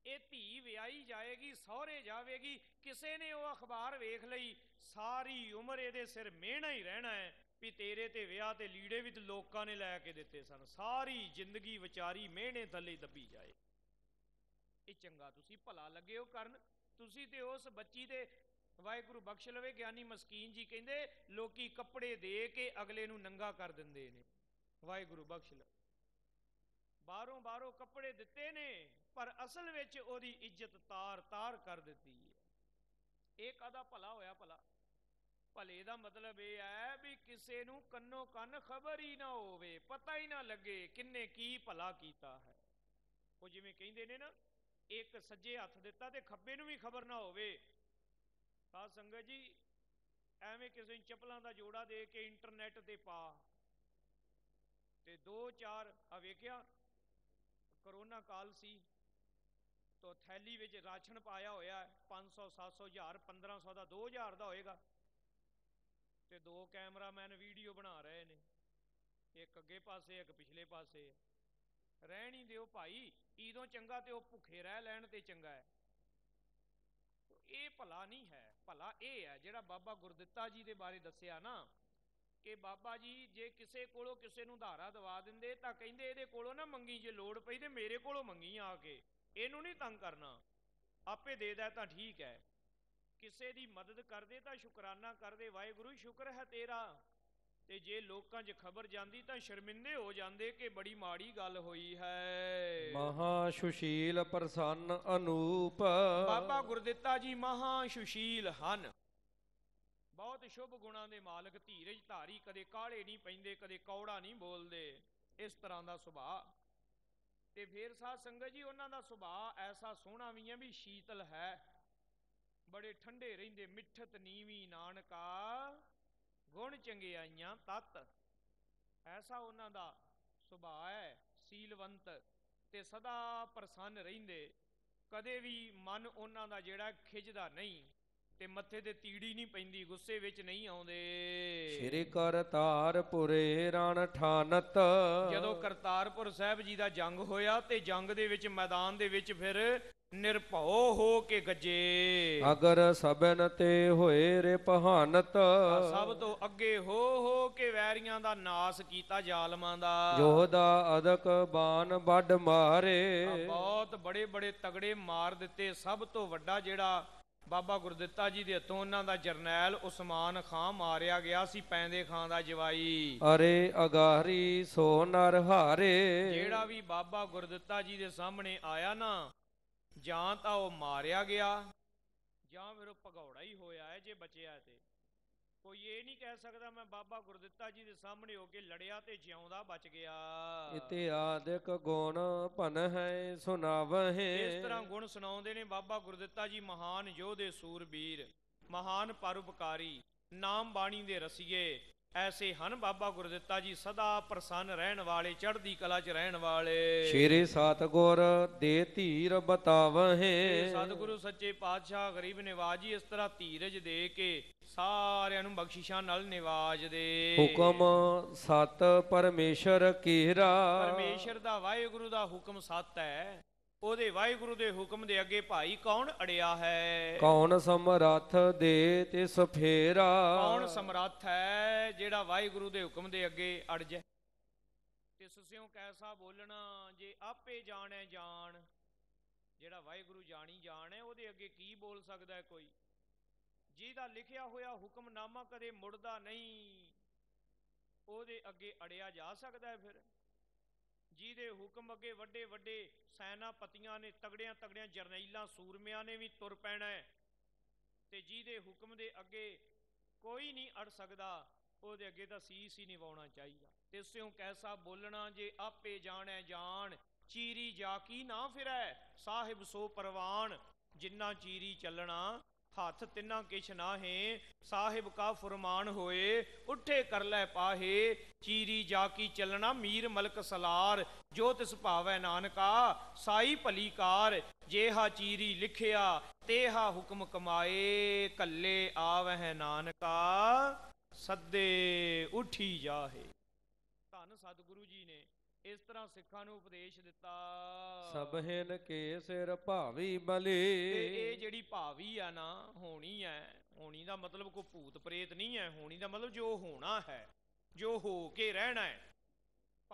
ये धी विआही जाएगी, सौहरे जाएगी। किसी ने वो अखबार वेख लई, सारी उम्र ये सिर मेहना ही रहना है भी तेरे ते विआह ते लीड़े भी तो लोगों ने लैके दिते सन, सारी जिंदगी विचारी मेहने थले दबी जाए। ये चंगा तुसी भला लगे हो करन? तुसी ते उस बच्ची दे वाहेगुरु बख्श लवे। ज्ञानी मस्कीन जी कहंदे लोकी कपड़े दे के अगले नूं नंगा कर दिंदे ने, वाहेगुरु बख्श लवे। बारों बारों कपड़े दिते ने पर असल विच ओदी इज्जत तार तार कर दिती है। एक आदा भला होया भला? भले दा मतलब यह है भी किसी नूं कन्नो कन्न खबर ही ना होवे, पता ही ना लगे किन्ने की भला कीता है। वो जिवें कहंदे ने ना एक सज्जे हथ दिता तो खब्बे नूं भी खबर ना होवे। साध संगत जी, एवें किसी चप्पलों का जोड़ा दे के इंटरनेट ते पा ते दो चार आ वेखिया। करोना काल सी तो थैली विच राशन पाया होया 500 700 1000 1500 का 2000 का होएगा। तो दो कैमरामैन वीडियो बना रहे हैं, एक अगे पासे एक पिछले पासे। रहनी दो भाई, इदों चंगा तो वह भुखे रह लैन तो चंगा है। तो ये भला नहीं है, भला यह है जिहड़ा बाबा गुरदित्ता जी के बारे दसिया ना कि बाबा जी जे किसी कोलों किसी नूं धारा दवा दिंदे तां कहिंदे इहदे कोलों ना मंगी, जे लोड़ पई तो मेरे कोलों मंगी, आके इहनूं नहीं तंग करना, आपे दे दा तां ठीक है। किसी की मदद कर दे तां शुकराना कर दे, वाहेगुरू शुक्र है तेरा। ते जे लोकां च खबर जांदी तां शर्मिंदे हो जांदे कि बड़ी माड़ी गल होई है। महाशुशील प्रसन्न अनूप, बाबा गुरदित्ता जी महाशुशील हन, बहुत शुभ गुणों के मालक, धीरज धारी, कदे काले नहीं पैंदे, कदे कौड़ा नहीं बोलते, इस तरह का सुभाअ। ते फिर साध संगत जी उन्हां दा सुभाअ ऐसा सोहना भी है भी शीतल है, बड़े ठंडे रहिंदे। मिठत नीवी नानका गुण चंगियाइयां तत्त, ऐसा उन्हां दा सुभाअ है। सीलवंत ते सदा प्रसन्न रहिंदे, कदे भी मन उन्हां दा जिहड़ा खिजदा नहीं। ते मथे ते तीड़ी नहीं पैंदी, गुस्से विच नहीं आउंदे। श्री करतारपुरे रण ठानत, जदों करतारपुर साहब जी दा जंग होया ते जंग दे विच मैदान दे विच फिर निरभौ हो के गजे। अगर सबन ते होए रे पहानत, सब तो अगे हो के वैरियां दा नाश कीता जालमां दा। जोधा अदक बाण बड़ मारे, बहुत बड़े बड़े तगड़े मार दिते। सब तो वड्डा जेड़ा बाबा गुरदित्ता जी दे हत्थों उन्हां दा जरनैल उस्मान खां मारिया गया सी, पैंदे खां दा जवाई। अरे अगारी सो नर हारे, जेड़ा भी बाबा गुरदित्ता जी दे सामने आया ना, जां तां ओह मारिया गया जां फिर ओह भगौड़ा ही होया है जे बचया ते। कोई ये नहीं कह सकता मैं बाबा गुरदित्ता जी दे सामने होके लड़िया ते ज्योंदा बच गया। इत्यादिक गुण भन है सुनावहे, इस तरह गुण सुनाउंदे ने बाबा गुरदित्ता जी। महान योधे सूरबीर, महान परोपकारी, नाम बाणी दे रसिए, ऐसे हन बाबा गुरदित्ता जी सदा प्रसन्न रहन वाले, चढ़दी कला च रहन वाले। श्री सतगुर दे धीर बतावहे, सतगुरु सच्चे पातशाह गरीब निवाज जी इस तरह धीरज दे के सारे नूं बख्शिशां नाल निवाज दे। हुक्म सत परमेशर कीरा, परमेशर दा वाहिगुरु दा हुक्म सत है, ओदे वाहिगुरु दे हुक्म दे अगे भाई कौन अड़िया है। कौन समर्थ दे तिस फेरा, कौन समर्थ है जेड़ा वाहिगुरु दे हुक्म दे अगे अड़ जाए। तिस सियों कैसा बोलना जे आपे जाने जान, जेड़ा वाहिगुरु जानी जान है ओदे अगे की बोल सकदा है कोई। जिहदा लिखिया होया हुक्मनामा कदे मुड़दा नहीं, ओदे अगे अड़िया जा सकदा है फिर। जिहदे हुक्म अगे वड्डे वड्डे सैनापतियां ने, तगड़ियां तगड़ियां जरनैलां सूरमियां ने भी तुर पैना है, ते जिहदे हुक्म दे अगे कोई नहीं अड़ सकदा, ओहदे अगे तां सीस ही निवाउणा चाहीदा। तिसियों कैसा बोलना जे आपे जाणै जान, चीरी जाकी ना फिरै साहिब सो परवान। जिन्ना चीरी चलना हाथ तिन्ना किछ नाहे, साहिब का फुरमान होए उठे कर लै पाहे। चीरी जाकी चलना मीर मलक सलार, जो तिस भावै नानका साई भलीकार। जेहा चीरी लिखिया तेहा हुक्म कमाए, कल्ले आवह नानका सदे उठी जाहे। धन सतगुरु जी ने इस तरह सिखा नूं उपदेश दिता। सबहिन के सिर भावी बली, ये जिहड़ी भावी है ना, होनी है। होनी का मतलब कोई भूत प्रेत नहीं है, होनी का मतलब जो होना है, जो हो के रहना है।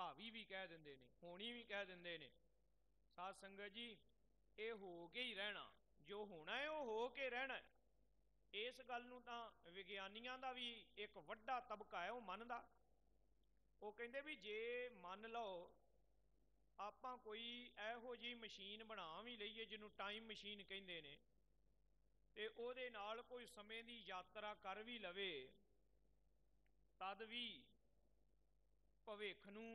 भावी भी कह दिंदे ने, होनी भी कह दिंदे ने। साध संगत जी, ये हो के ही रहना, जो होना है वो हो के रहना है। इस गल नूं तां विगिआनियां दा भी एक वड्डा तबका है, वो मनदा। वो कहते भी जे मान लो आप कोई इहो जी मशीन बना भी लीए जिन्हों टाइम मशीन कहते हैं, तो उहदे नाल कोई समय की यात्रा कर भी लवे, तद भी भविख नूं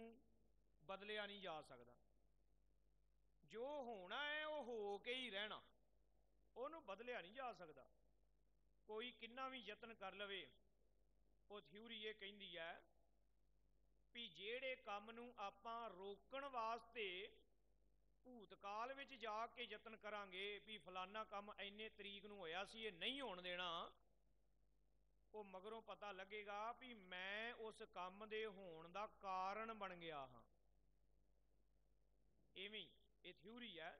बदलिया नहीं जा सकता। जो होना है वह हो के ही रहना, उहनूं बदलिया नहीं जा सकता। कोई कितना भी यत्न कर लवे। वो थ्यूरी ये कहती है भी जेड़े काम नूं आपां रोकण वास्ते भूतकाल विच जा के यतन करांगे भी फलाना काम इन्ने तरीक नूं होया सी, इह नहीं होण देना, ओह मगरों पता लगेगा भी मैं उस काम दे होण दा कारण बन गया हां। इवें इह थ्योरी है,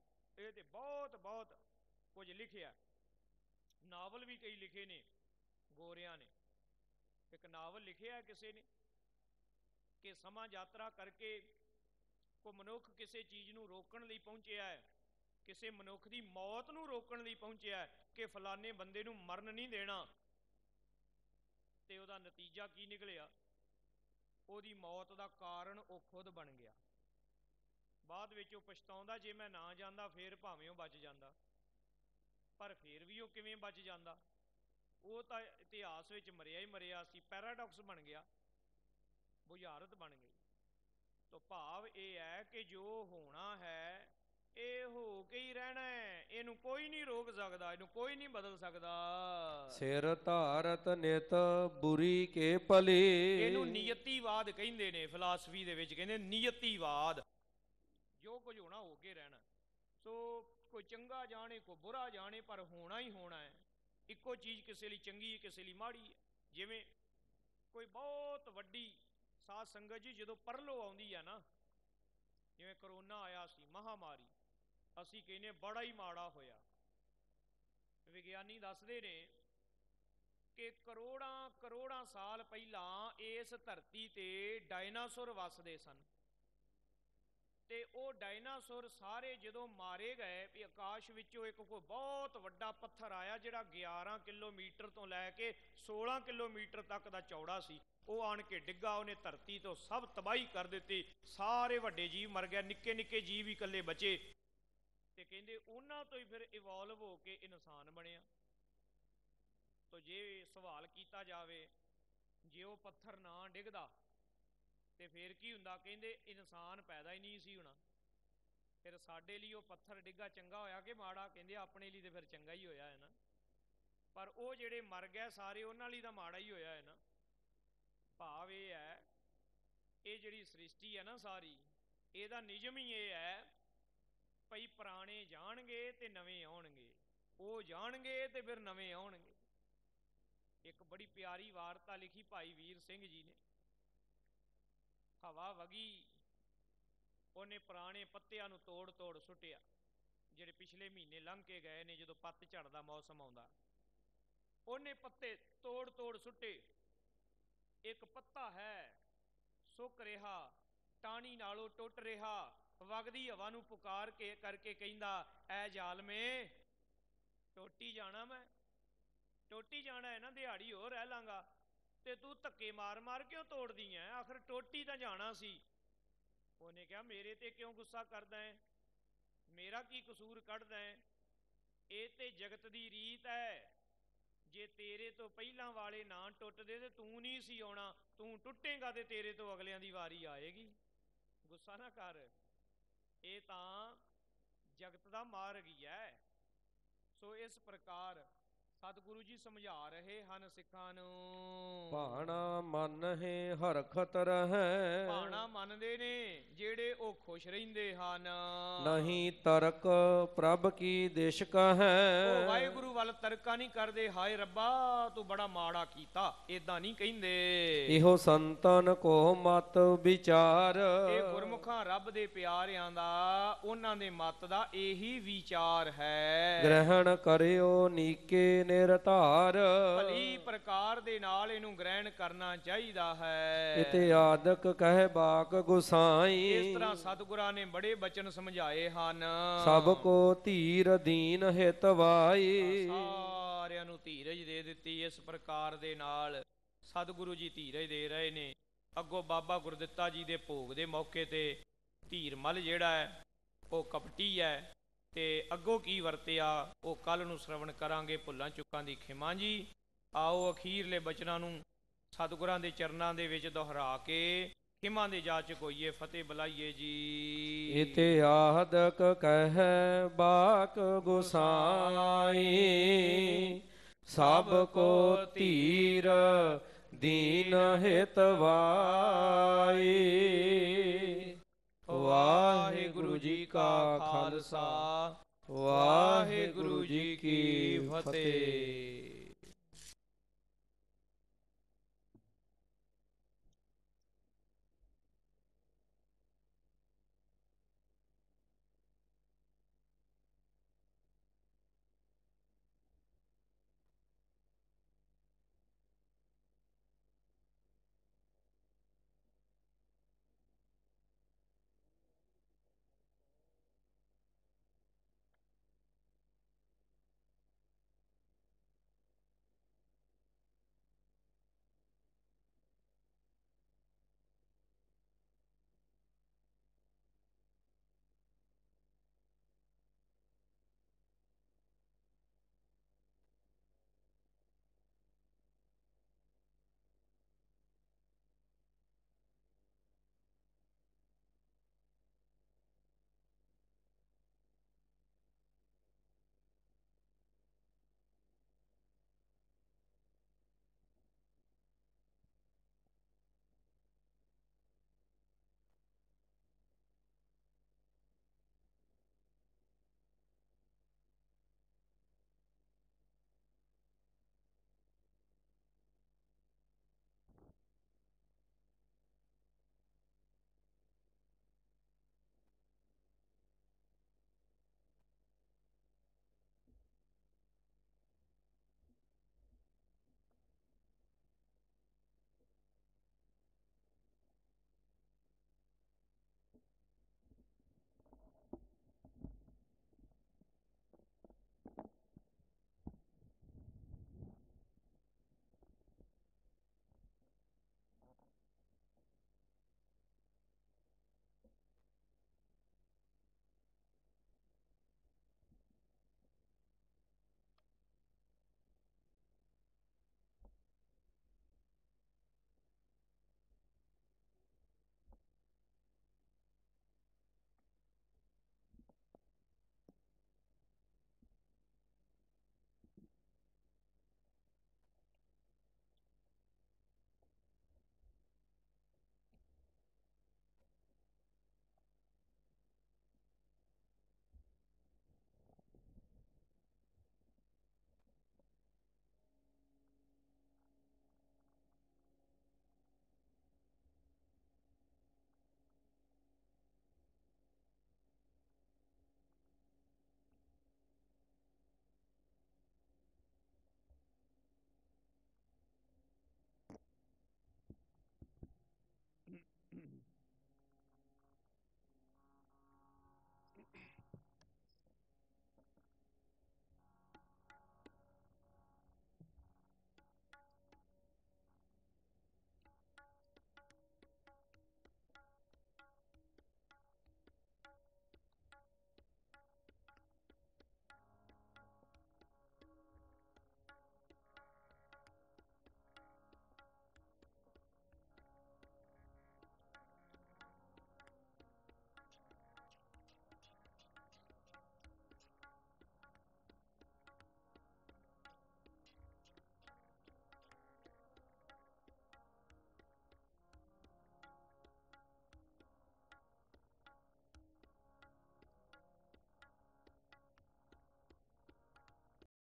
इह ते बहुत बहुत कुछ लिखिया। नावल भी कई लिखे ने गोरियां ने। एक नावल लिखिया किसी ने कि समा यात्रा करके को मनुख किसी चीज़ नूं रोकण लई पहुँचया है, किसी मनुख की मौत नूं रोकण लई पहुँचया है कि फलाने बंदे नूं मरन नहीं देना। ते उहदा नतीजा की निकलिया, उहदी मौत का कारण वो खुद बन गया। बाद विच वो पछताउंदा, जे मैं ना जांदा फिर भावें वो बच जांदा, पर फिर भी वो किवें बच जांदा। वो तां इतिहास विच मरिया ही मरिया सी, पैराडॉक्स बन गया, बुझारत बन गई। तो भाव यह है कि जो होना है ये हो के ही रहना है, इनू कोई नहीं रोक सकता, इनू कोई नहीं बदल सकता। सिर धारत नित बुरी के भले, इनू नीयतीवाद कहते हैं फिलासफी दे विच, कहते नीयतीवाद। जो कुछ होना हो के रहना, सो कोई चंगा जाने कोई बुरा जाने, पर होना ही होना है। ਇੱਕੋ ਚੀਜ਼ ਕਿਸੇ ਲਈ ਚੰਗੀ ਹੈ ਕਿਸੇ ਲਈ ਮਾੜੀ ਹੈ। ਜਿਵੇਂ ਕੋਈ ਬਹੁਤ ਵੱਡੀ ਸਾਧ ਸੰਗਤ ਜੀ ਜਦੋਂ ਪਰਲੋ ਆਉਂਦੀ ਆ ਨਾ, ਜਿਵੇਂ ਕਰੋਨਾ ਆਇਆ ਸੀ ਮਹਾਮਾਰੀ, ਅਸੀਂ ਕਹਿੰਦੇ ਬੜਾ ਹੀ ਮਾੜਾ ਹੋਇਆ। ਵਿਗਿਆਨੀ ਦੱਸਦੇ ਨੇ ਕਿ ਕਰੋੜਾਂ ਕਰੋੜਾਂ ਸਾਲ ਪਹਿਲਾਂ ਇਸ ਧਰਤੀ ਤੇ ਡਾਇਨਾਸੌਰ ਵੱਸਦੇ ਸਨ ਤੇ ਉਹ ਡਾਇਨਾਸੌਰ ਸਾਰੇ ਜਦੋਂ ਮਾਰੇ ਗਏ ਵੀ ਆਕਾਸ਼ ਵਿੱਚੋਂ ਇੱਕ ਕੋਈ ਬਹੁਤ ਵੱਡਾ ਪੱਥਰ ਆਇਆ ਜਿਹੜਾ 11 ਕਿਲੋਮੀਟਰ ਤੋਂ ਲੈ ਕੇ 16 ਕਿਲੋਮੀਟਰ ਤੱਕ ਦਾ ਚੌੜਾ ਸੀ। ਉਹ ਆਣ ਕੇ ਡਿੱਗਾ, ਉਹਨੇ ਧਰਤੀ ਤੋਂ ਸਭ ਤਬਾਹੀ ਕਰ ਦਿੱਤੀ, ਸਾਰੇ ਵੱਡੇ ਜੀਵ ਮਰ ਗਏ, ਨਿੱਕੇ ਨਿੱਕੇ ਜੀਵ ਹੀ ਇਕੱਲੇ ਬਚੇ ਤੇ ਕਹਿੰਦੇ ਉਹਨਾਂ ਤੋਂ ਹੀ ਫਿਰ ਇਵੋਲਵ ਹੋ ਕੇ ਇਨਸਾਨ ਬਣਿਆ। ਤੋ ਜੇ ਸਵਾਲ ਕੀਤਾ ਜਾਵੇ ਜੇ ਉਹ ਪੱਥਰ ਨਾ ਡਿੱਗਦਾ तो फिर की हुंदा, कहते इंसान पैदा ही नहीं सी होना। फिर साडे लिए पत्थर डिगा चंगा होया कि माड़ा, कहते अपने लिए तो फिर चंगा ही होया है ना, पर वो जेड़े मर गए सारे उन्हां लिए तो माड़ा ही होया है ना। भाव यह है ये जिहड़ी सृष्टि है ना सारी, इहदा निजम ही यह है भई पुराने जाणगे ते नवे आउणगे, वो जाणगे ते फिर नवे आउणगे। एक बड़ी प्यारी वार्ता लिखी भाई वीर सिंह जी ने। हवा वगी, उन्हें पुराने पत्तियां नूं तोड़ तोड़ सुटिया जिहड़े पिछले महीने लंघ के गए ने। जदों पतझड़ दा मौसम आउंदा उन्हें पत्ते तोड़ तोड़ सुटे। एक पत्ता है सुक रहा, टाणी नालों टुट रहा, वगदी हवा नूं पुकार के करके कहिंदा, ऐ जालमे टोटी जाना, मैं टोटी जाना है ना, दिहाड़ी होर रह लांगा ते तू धक्के मार मार क्यों तोड़दी है, आखिर टोटी तो जाना सी। उन्हें कहा मेरे ते क्यों गुस्सा करदा है, मेरा की कसूर कढ़दा है, ये तो जगत की रीत है, जे तेरे तो पहला वाले ना टुटदे ते तू नहीं सी आउणा, तू टुटेगा तो तेरे तो अगलियां दी वारी आएगी, गुस्सा ना कर, ये तां जगत दा मार्ग ही है। सो इस प्रकार सतगुरु जी समझा रहे हैं सिखां नूं। भाणा मन है हर खतर है, भाणा मन दे ने जेड़े ओ खुश रहिंदे हन, नहीं तरक प्रभ की देश का है, ओ वाहिगुरु वाल तरका नहीं करदे, हाय रब्बा तू बड़ा माड़ा कीता, इदां नहीं कहिंदे। इहो संतन को मत विचार, ए गुरमुखां रब दे प्यारियां दा उन्हां दे मत दा इही विचार है। ग्रहण करियो नीके ने निरतार, भली प्रकार दे नाल इनू ग्रहण करना चाहिदा है। इते आदक कह बाक गुसाई, इस तरह सतगुरां ने बड़े बचन समझाए हन। सबको धीर दीन हितवाई, सारियां नू धीरज दे दित्ती। इस प्रकार दे नाल सतगुरु जी धीरज दे रहे ने। अगों बाबा गुरदित्ता जी दे भोग दे मौके ते धीर मल जिहड़ा है वह कपटी है ते अगों की वरतिया वह कल नूं श्रवण करांगे। भुल्लां चुक्कां दी खिमा जी। आओ अखीरले बचनां नूं सतगुरां दे चरनां दे विच दोहरा के खिमा दे जाच कोईए फतेह बुलाईए जी। इते आदक कह बाक गुसाई, सब को तीर दीन हितवाई। वाहेगुरु जी का खालसा, वाहेगुरु जी की फतेह।